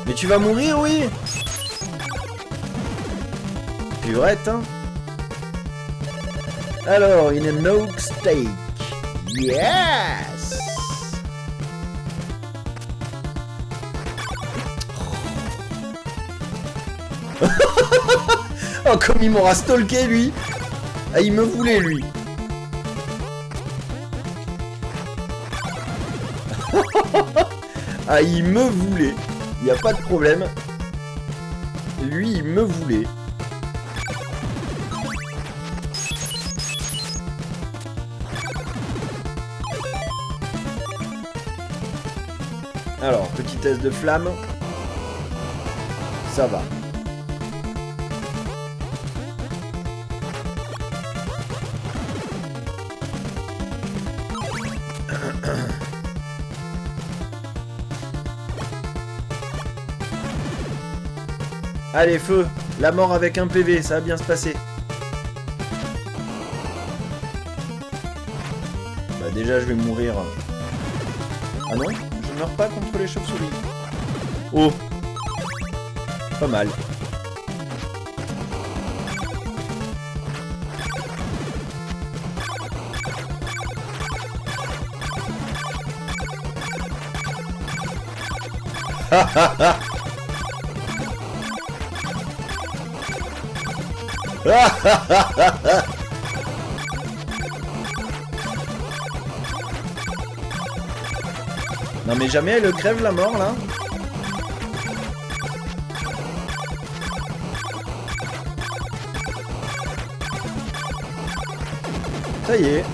Mais tu vas mourir, oui. Purette, hein. Alors, in an oak steak. Yes. Oh, comme il m'aura stalké, lui. Ah, il me voulait, lui. Ah, il me voulait. Il n'y a pas de problème. Lui, il me voulait. Alors, petit test de flamme. Ça va. Allez, feu, la mort avec un PV, ça va bien se passer. Bah déjà, je vais mourir. Ah non, je meurs pas contre les chauves-souris. Oh, pas mal. Ha ha ha. Non mais jamais elle crève la mort là. Ça y est.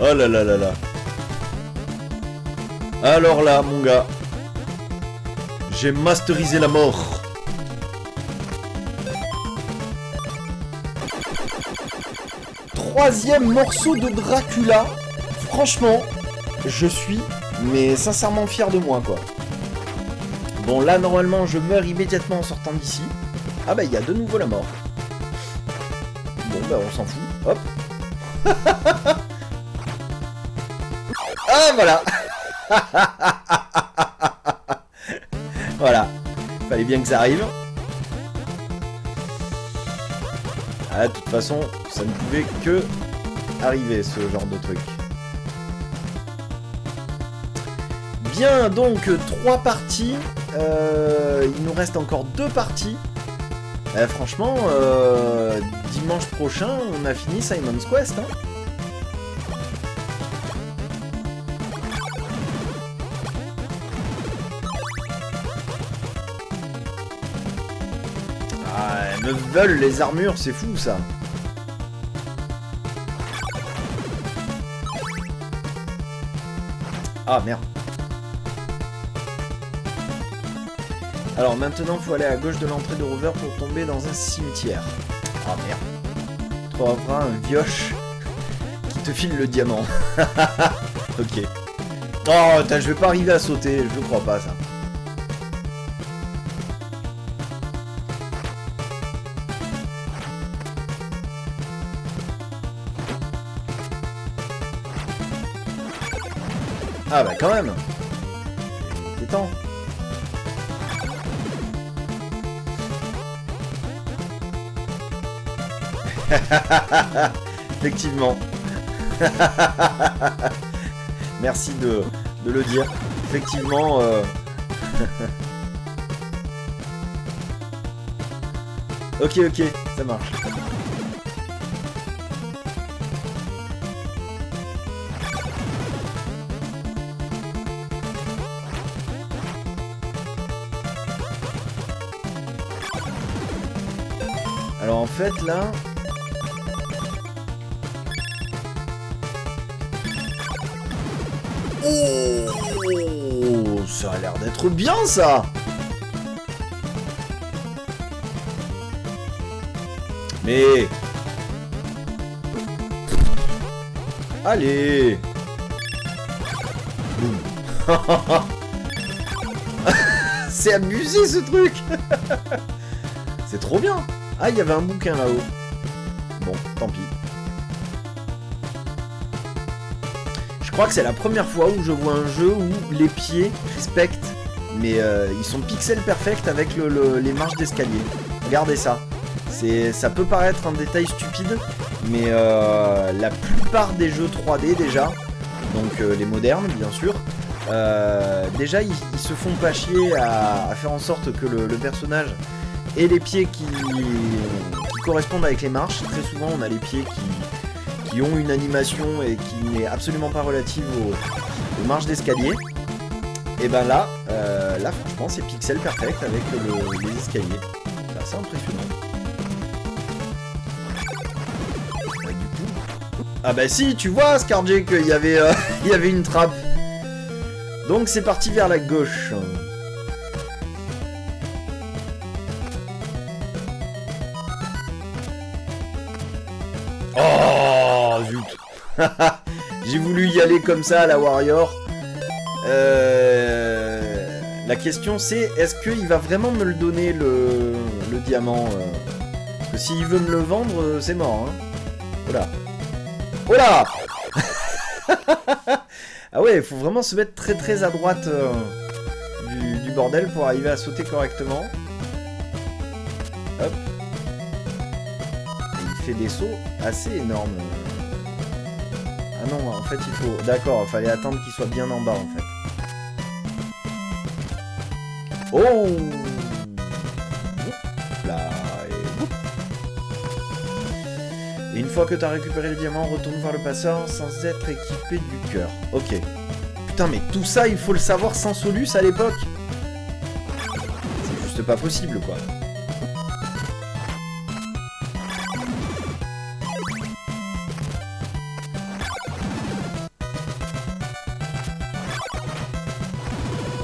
Oh là là là là. Alors là, mon gars, j'ai masterisé la mort. Troisième morceau de Dracula. Franchement, je suis, mais sincèrement fier de moi, quoi. Bon, là, normalement, je meurs immédiatement en sortant d'ici. Ah bah, il y a de nouveau la mort. Bon, bah, on s'en fout. Hop. Ah, voilà. Voilà, fallait bien que ça arrive. Ah, de toute façon, ça ne pouvait que arriver ce genre de truc. Bien, donc 3 parties. Il nous reste encore 2 parties. Franchement, dimanche prochain, on a fini Simon's Quest. Hein. Me veulent les armures, c'est fou ça. Ah merde. Alors maintenant faut aller à gauche de l'entrée de Rover pour tomber dans un cimetière. Ah merde. Tu trouveras un vioche qui te file le diamant. Ok. Oh, je vais pas arriver à sauter, je ne crois pas ça. Ah bah quand même. C'est temps. Effectivement. Merci de le dire. Effectivement. Ok, ok, ça marche. Alors en fait là... Oh, ça a l'air d'être bien ça. Mais... Allez. C'est abusé ce truc. C'est trop bien. Ah, il y avait un bouquin là-haut. Bon, tant pis. Je crois que c'est la première fois où je vois un jeu où les pieds respectent. Mais ils sont pixel perfect avec les marches d'escalier. Regardez ça. Ça peut paraître un détail stupide, mais la plupart des jeux 3D déjà, donc les modernes bien sûr, déjà ils se font pas chier à faire en sorte que le personnage... Et les pieds qui correspondent avec les marches. Très souvent on a les pieds qui ont une animation et qui n'est absolument pas relative aux marches d'escalier. Et ben là, là franchement c'est pixel perfect avec les escaliers. C'est assez impressionnant. Et du coup... Ah bah si, tu vois Scarj qu'il y avait il y avait une trappe. Donc c'est parti vers la gauche. J'ai voulu y aller comme ça à la Warrior. La question c'est, est-ce qu'il va vraiment me le donner le diamant? Parce que s'il veut me le vendre, c'est mort. Hein. Oh là. Oh là. Ah ouais, il faut vraiment se mettre très très à droite du bordel pour arriver à sauter correctement. Hop. Et il fait des sauts assez énormes. Ah non, en fait il faut... D'accord, il fallait attendre qu'il soit bien en bas en fait. Oh là, et une fois que t'as récupéré le diamant, retourne voir le passeur sans être équipé du cœur. Ok. Putain, mais tout ça, il faut le savoir sans Solus à l'époque. C'est juste pas possible, quoi.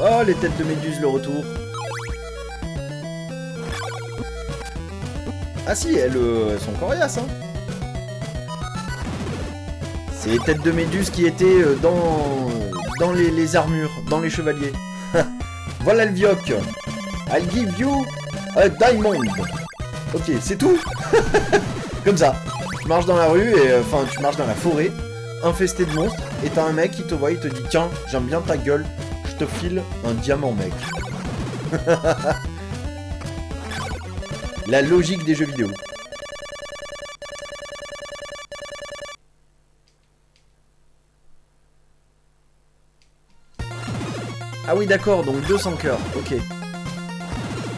Oh, les têtes de méduse, le retour. Ah si, elles sont coriaces, hein. C'est les têtes de méduse qui étaient dans les armures, dans les chevaliers. Voilà le vioc. I'll give you a diamond. Ok, c'est tout. Comme ça. Tu marches dans la rue, enfin, tu marches dans la forêt, infesté de monstres, et t'as un mec qui te voit, il te dit, tiens, j'aime bien ta gueule. Te file un diamant, mec. La logique des jeux vidéo. Ah oui, d'accord, donc 200 cœurs, ok. Et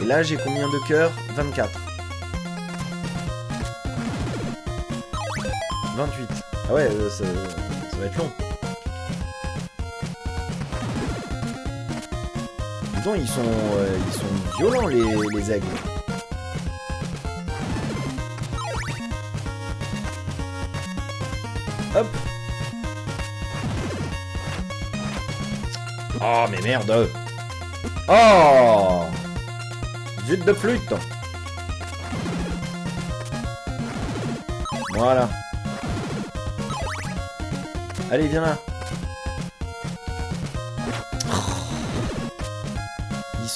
là, j'ai combien de cœurs? 24. 28. Ah ouais, ça va être long. Ils sont violents les aigles. Hop. Oh mais merde. Oh. Zut de flûte. Voilà. Allez, viens là.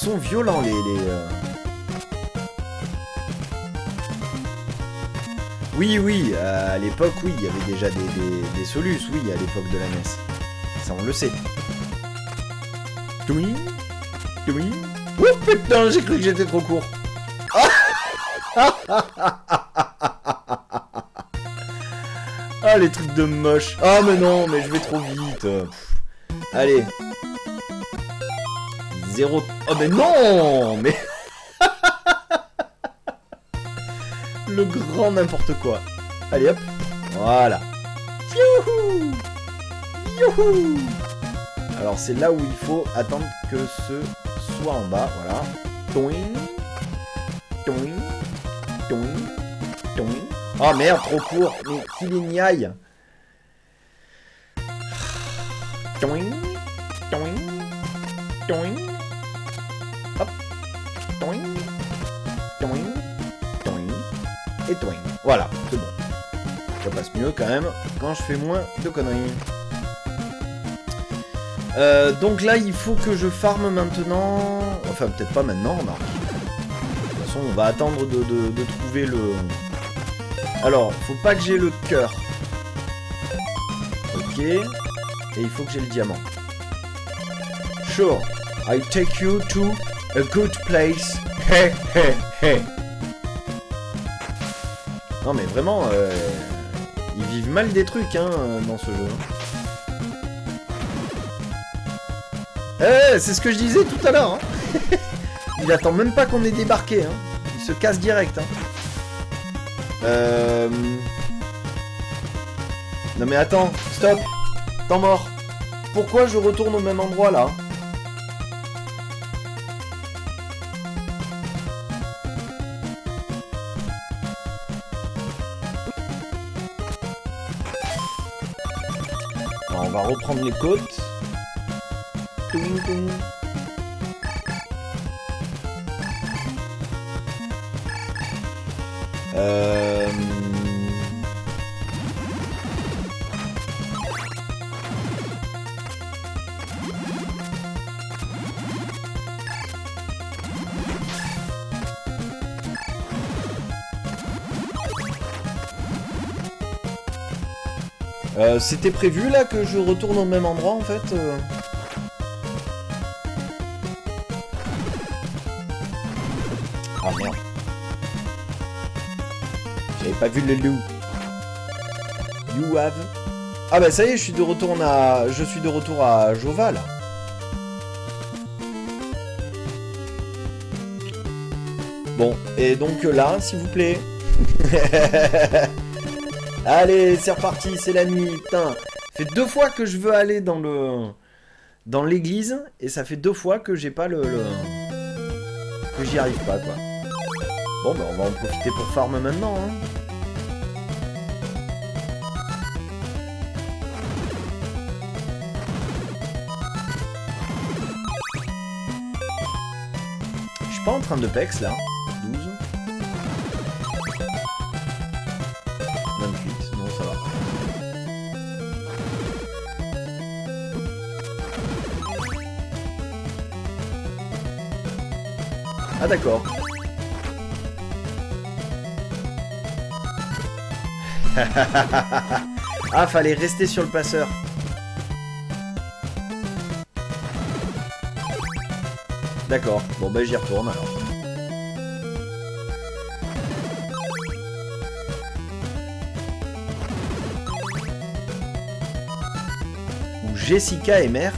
sont violents, les... Oui, oui, à l'époque, oui, il y avait déjà des solus, oui, à l'époque de la NES. Ça, on le sait. Oui, oui. Oh putain, j'ai cru que j'étais trop court. Ah, les trucs de moche. Ah, mais non, mais je vais trop vite. Pff. Allez. Zéro... Oh, mais non, mais... Le grand n'importe quoi. Allez, hop. Voilà. Youhou! Youhou! Alors, c'est là où il faut attendre que ce soit en bas. Voilà. Toing. Toing. Toing. Toing. Oh merde, trop court. Mais qu'il y niaille. Toing. Toing. Toing. Hop. Toing. Toing. Toing. Et toing. Voilà, c'est bon. Ça passe mieux quand même quand je fais moins de conneries. Donc là, il faut que je farme maintenant... Enfin, peut-être pas maintenant, non. De toute façon, on va attendre de trouver le... Alors, faut pas que j'ai le cœur. Ok. Et il faut que j'ai le diamant. Sure, I take you to a good place. Hey, hey, hey. Non mais vraiment, ils vivent mal des trucs, hein, dans ce jeu. C'est ce que je disais tout à l'heure, hein. Il attend même pas qu'on ait débarqué, hein. Il se casse direct, hein. Non mais attends, stop. Temps mort. Pourquoi je retourne au même endroit là? Alors on va reprendre les côtes. C'était prévu là que je retourne au même endroit en fait Ah merde. J'avais pas vu le loup. You have... Ah bah ça y est, je suis de retour à... Je suis de retour à Jova là. Bon, et donc là, s'il vous plaît. Allez, c'est reparti, c'est la nuit, putain. Ça fait 2 fois que je veux aller dans le... Dans l'église, et ça fait 2 fois que j'ai pas le... Que j'y arrive pas, quoi. Bon, bah on va en profiter pour farm maintenant, hein. Je suis pas en train de pex, là. 12. 28. Non, ça va. Ah, d'accord. Ah, fallait rester sur le passeur. D'accord. Bon, bah, j'y retourne, alors. Ou Jessica est mère.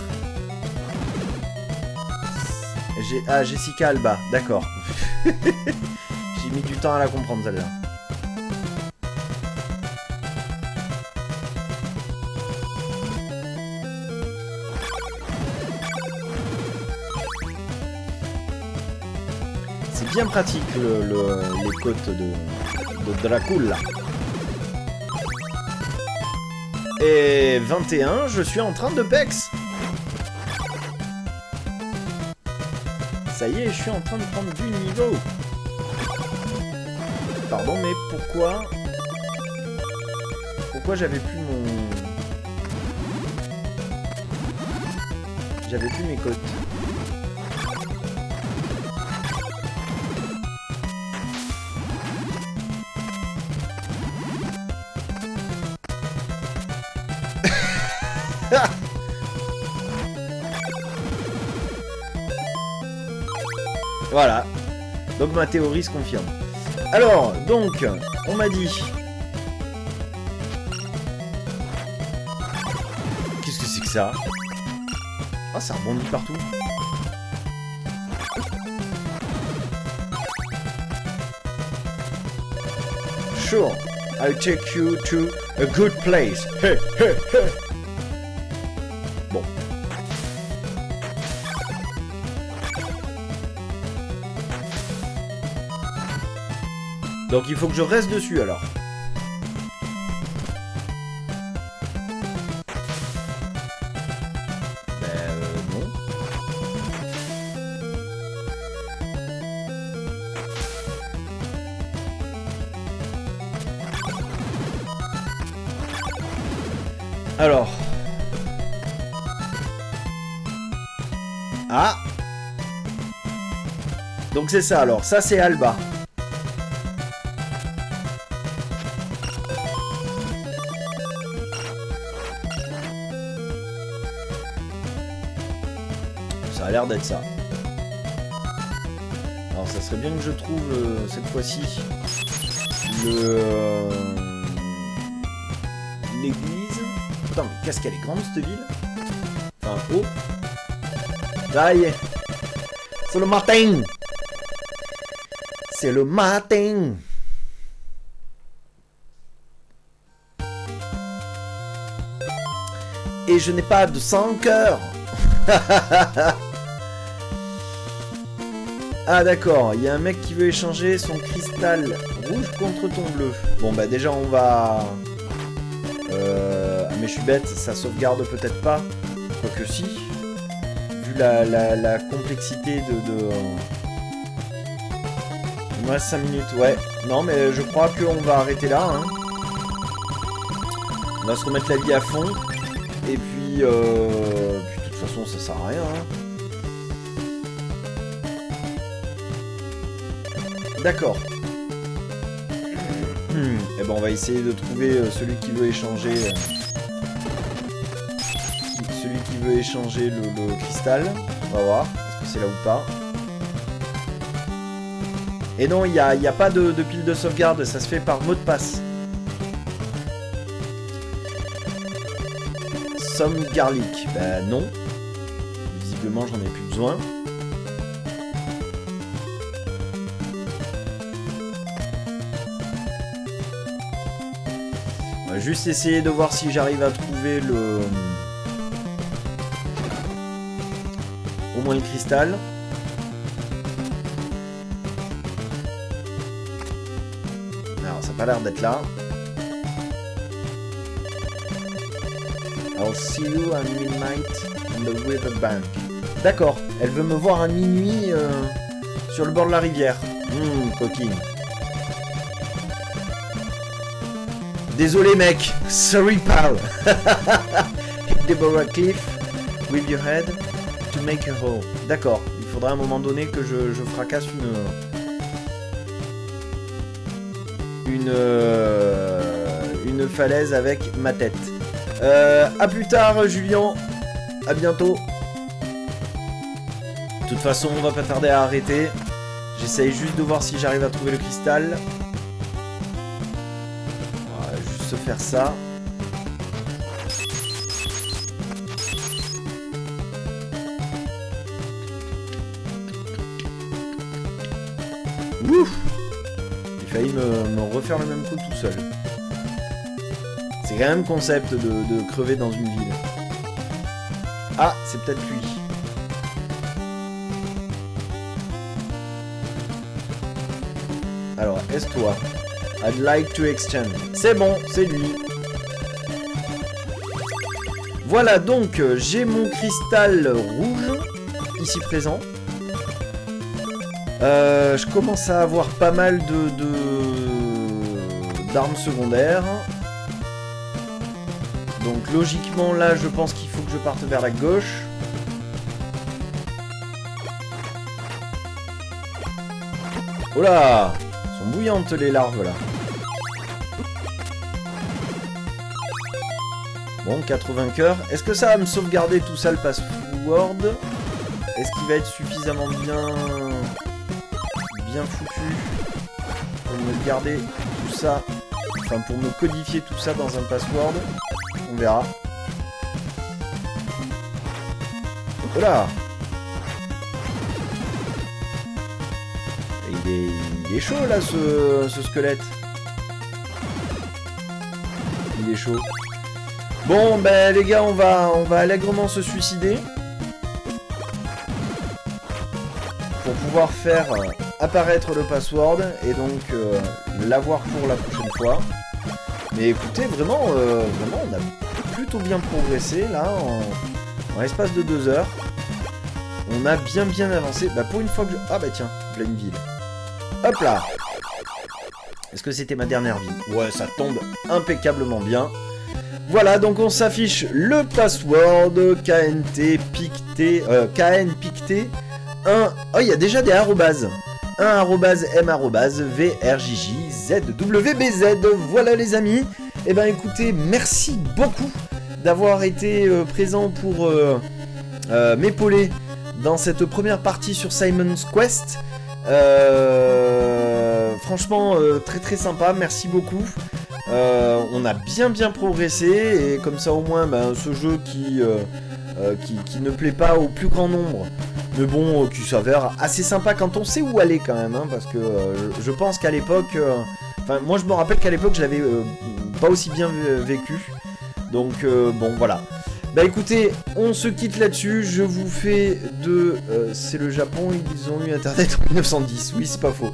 Ah, Jessica Alba. D'accord. J'ai mis du temps à la comprendre, celle-là. Bien pratique les côtes de Dracula. Et 21, je suis en train de pex. Ça y est, je suis en train de prendre du niveau. Pardon, mais pourquoi... Pourquoi j'avais plus mon... J'avais plus mes côtes. Voilà. Donc ma théorie se confirme. Alors, donc, on m'a dit... Qu'est-ce que c'est que ça? Ah, oh, ça rebondit partout. Sure, I'll take you to a good place. Hey, hey, hey. Bon. Donc il faut que je reste dessus alors. Alors... Ah! Donc c'est ça alors, ça c'est Alba. Ça a l'air d'être ça. Alors ça serait bien que je trouve cette fois-ci l'église. Putain, mais qu'est-ce qu'elle est grande cette ville? Enfin, oh! Ça y est! C'est le matin! C'est le matin! Et je n'ai pas de sang au cœur! Ah, d'accord, il y a un mec qui veut échanger son cristal rouge contre ton bleu. Bon, bah, déjà, on va. Mais je suis bête, ça sauvegarde peut-être pas. Quoique si. Vu la complexité de... Il me reste 5 minutes, ouais. Non, mais je crois qu'on va arrêter là. Hein. On va se remettre la vie à fond. Et puis... Puis de toute façon, ça sert à rien. Hein. D'accord. Et ben on va essayer de trouver celui qui veut échanger... le cristal. On va voir, est-ce que c'est là ou pas. Et non, il n'y a pas de pile de sauvegarde, ça se fait par mot de passe. Some garlic. Bah non. Visiblement, j'en ai plus besoin. On va juste essayer de voir si j'arrive à trouver le... Au moins le cristal. Alors ça n'a pas l'air d'être là. I'll see you at midnight on the river bank. D'accord, elle veut me voir à minuit sur le bord de la rivière. Coquine. Désolé mec, sorry pal. Hit Deborah Cliff with your head. To make a hole. D'accord, il faudra à un moment donné que je fracasse une falaise avec ma tête. À plus tard, Julien. À bientôt. De toute façon, on va pas tarder à arrêter. J'essaye juste de voir si j'arrive à trouver le cristal. On va juste faire ça. Me refaire le même coup tout seul. C'est quand même concept de crever dans une ville. Ah, c'est peut-être lui. Alors, est-ce toi? I'd like to exchange. C'est bon, c'est lui. Voilà, donc, j'ai mon cristal rouge, ici présent. Je commence à avoir pas mal d'armes secondaires. Donc logiquement là je pense qu'il faut que je parte vers la gauche. Oh là! Elles sont bouillantes les larves là. Bon, 80 cœurs. Est-ce que ça va me sauvegarder tout ça, le password? Est-ce qu'il va être suffisamment bien foutu pour me garder tout ça, enfin pour me codifier tout ça dans un password? On verra. Voilà. Il est chaud là, ce squelette. Il est chaud. Bon ben les gars, on va allègrement se suicider pour pouvoir faire apparaître le password et donc l'avoir pour la prochaine fois. Mais écoutez, vraiment on a plutôt bien progressé là en l'espace de 2 heures. On a bien avancé. Bah pour une fois que je... Ah bah tiens, pleine ville. Hop là. Est-ce que c'était ma dernière vie? Ouais, ça tombe impeccablement bien. Voilà, donc on s'affiche le password KNPicté 1. Oh, il y a déjà des arrobases. 1 arrobase M arrobase VRJJZWBZ. Voilà les amis. Eh ben écoutez, merci beaucoup d'avoir été présent pour m'épauler dans cette première partie sur Simon's Quest. Franchement, très sympa, merci beaucoup. On a bien progressé, et comme ça au moins ce jeu qui ne plaît pas au plus grand nombre, mais bon qui s'avère assez sympa quand on sait où aller quand même, hein, parce que je pense qu'à l'époque, enfin moi je me rappelle qu'à l'époque je l'avais pas aussi bien vécu, donc bon voilà. Bah écoutez, on se quitte là-dessus, je vous fais de... c'est le Japon, ils ont eu internet en 1910, oui c'est pas faux.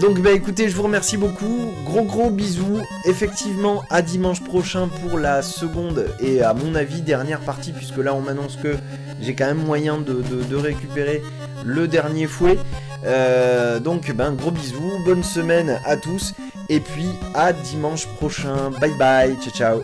Donc bah écoutez, je vous remercie beaucoup, gros bisous, effectivement à dimanche prochain pour la seconde et à mon avis dernière partie, puisque là on m'annonce que j'ai quand même moyen de récupérer le dernier fouet. Donc ben gros bisous, bonne semaine à tous. Et puis à dimanche prochain, bye bye, ciao ciao.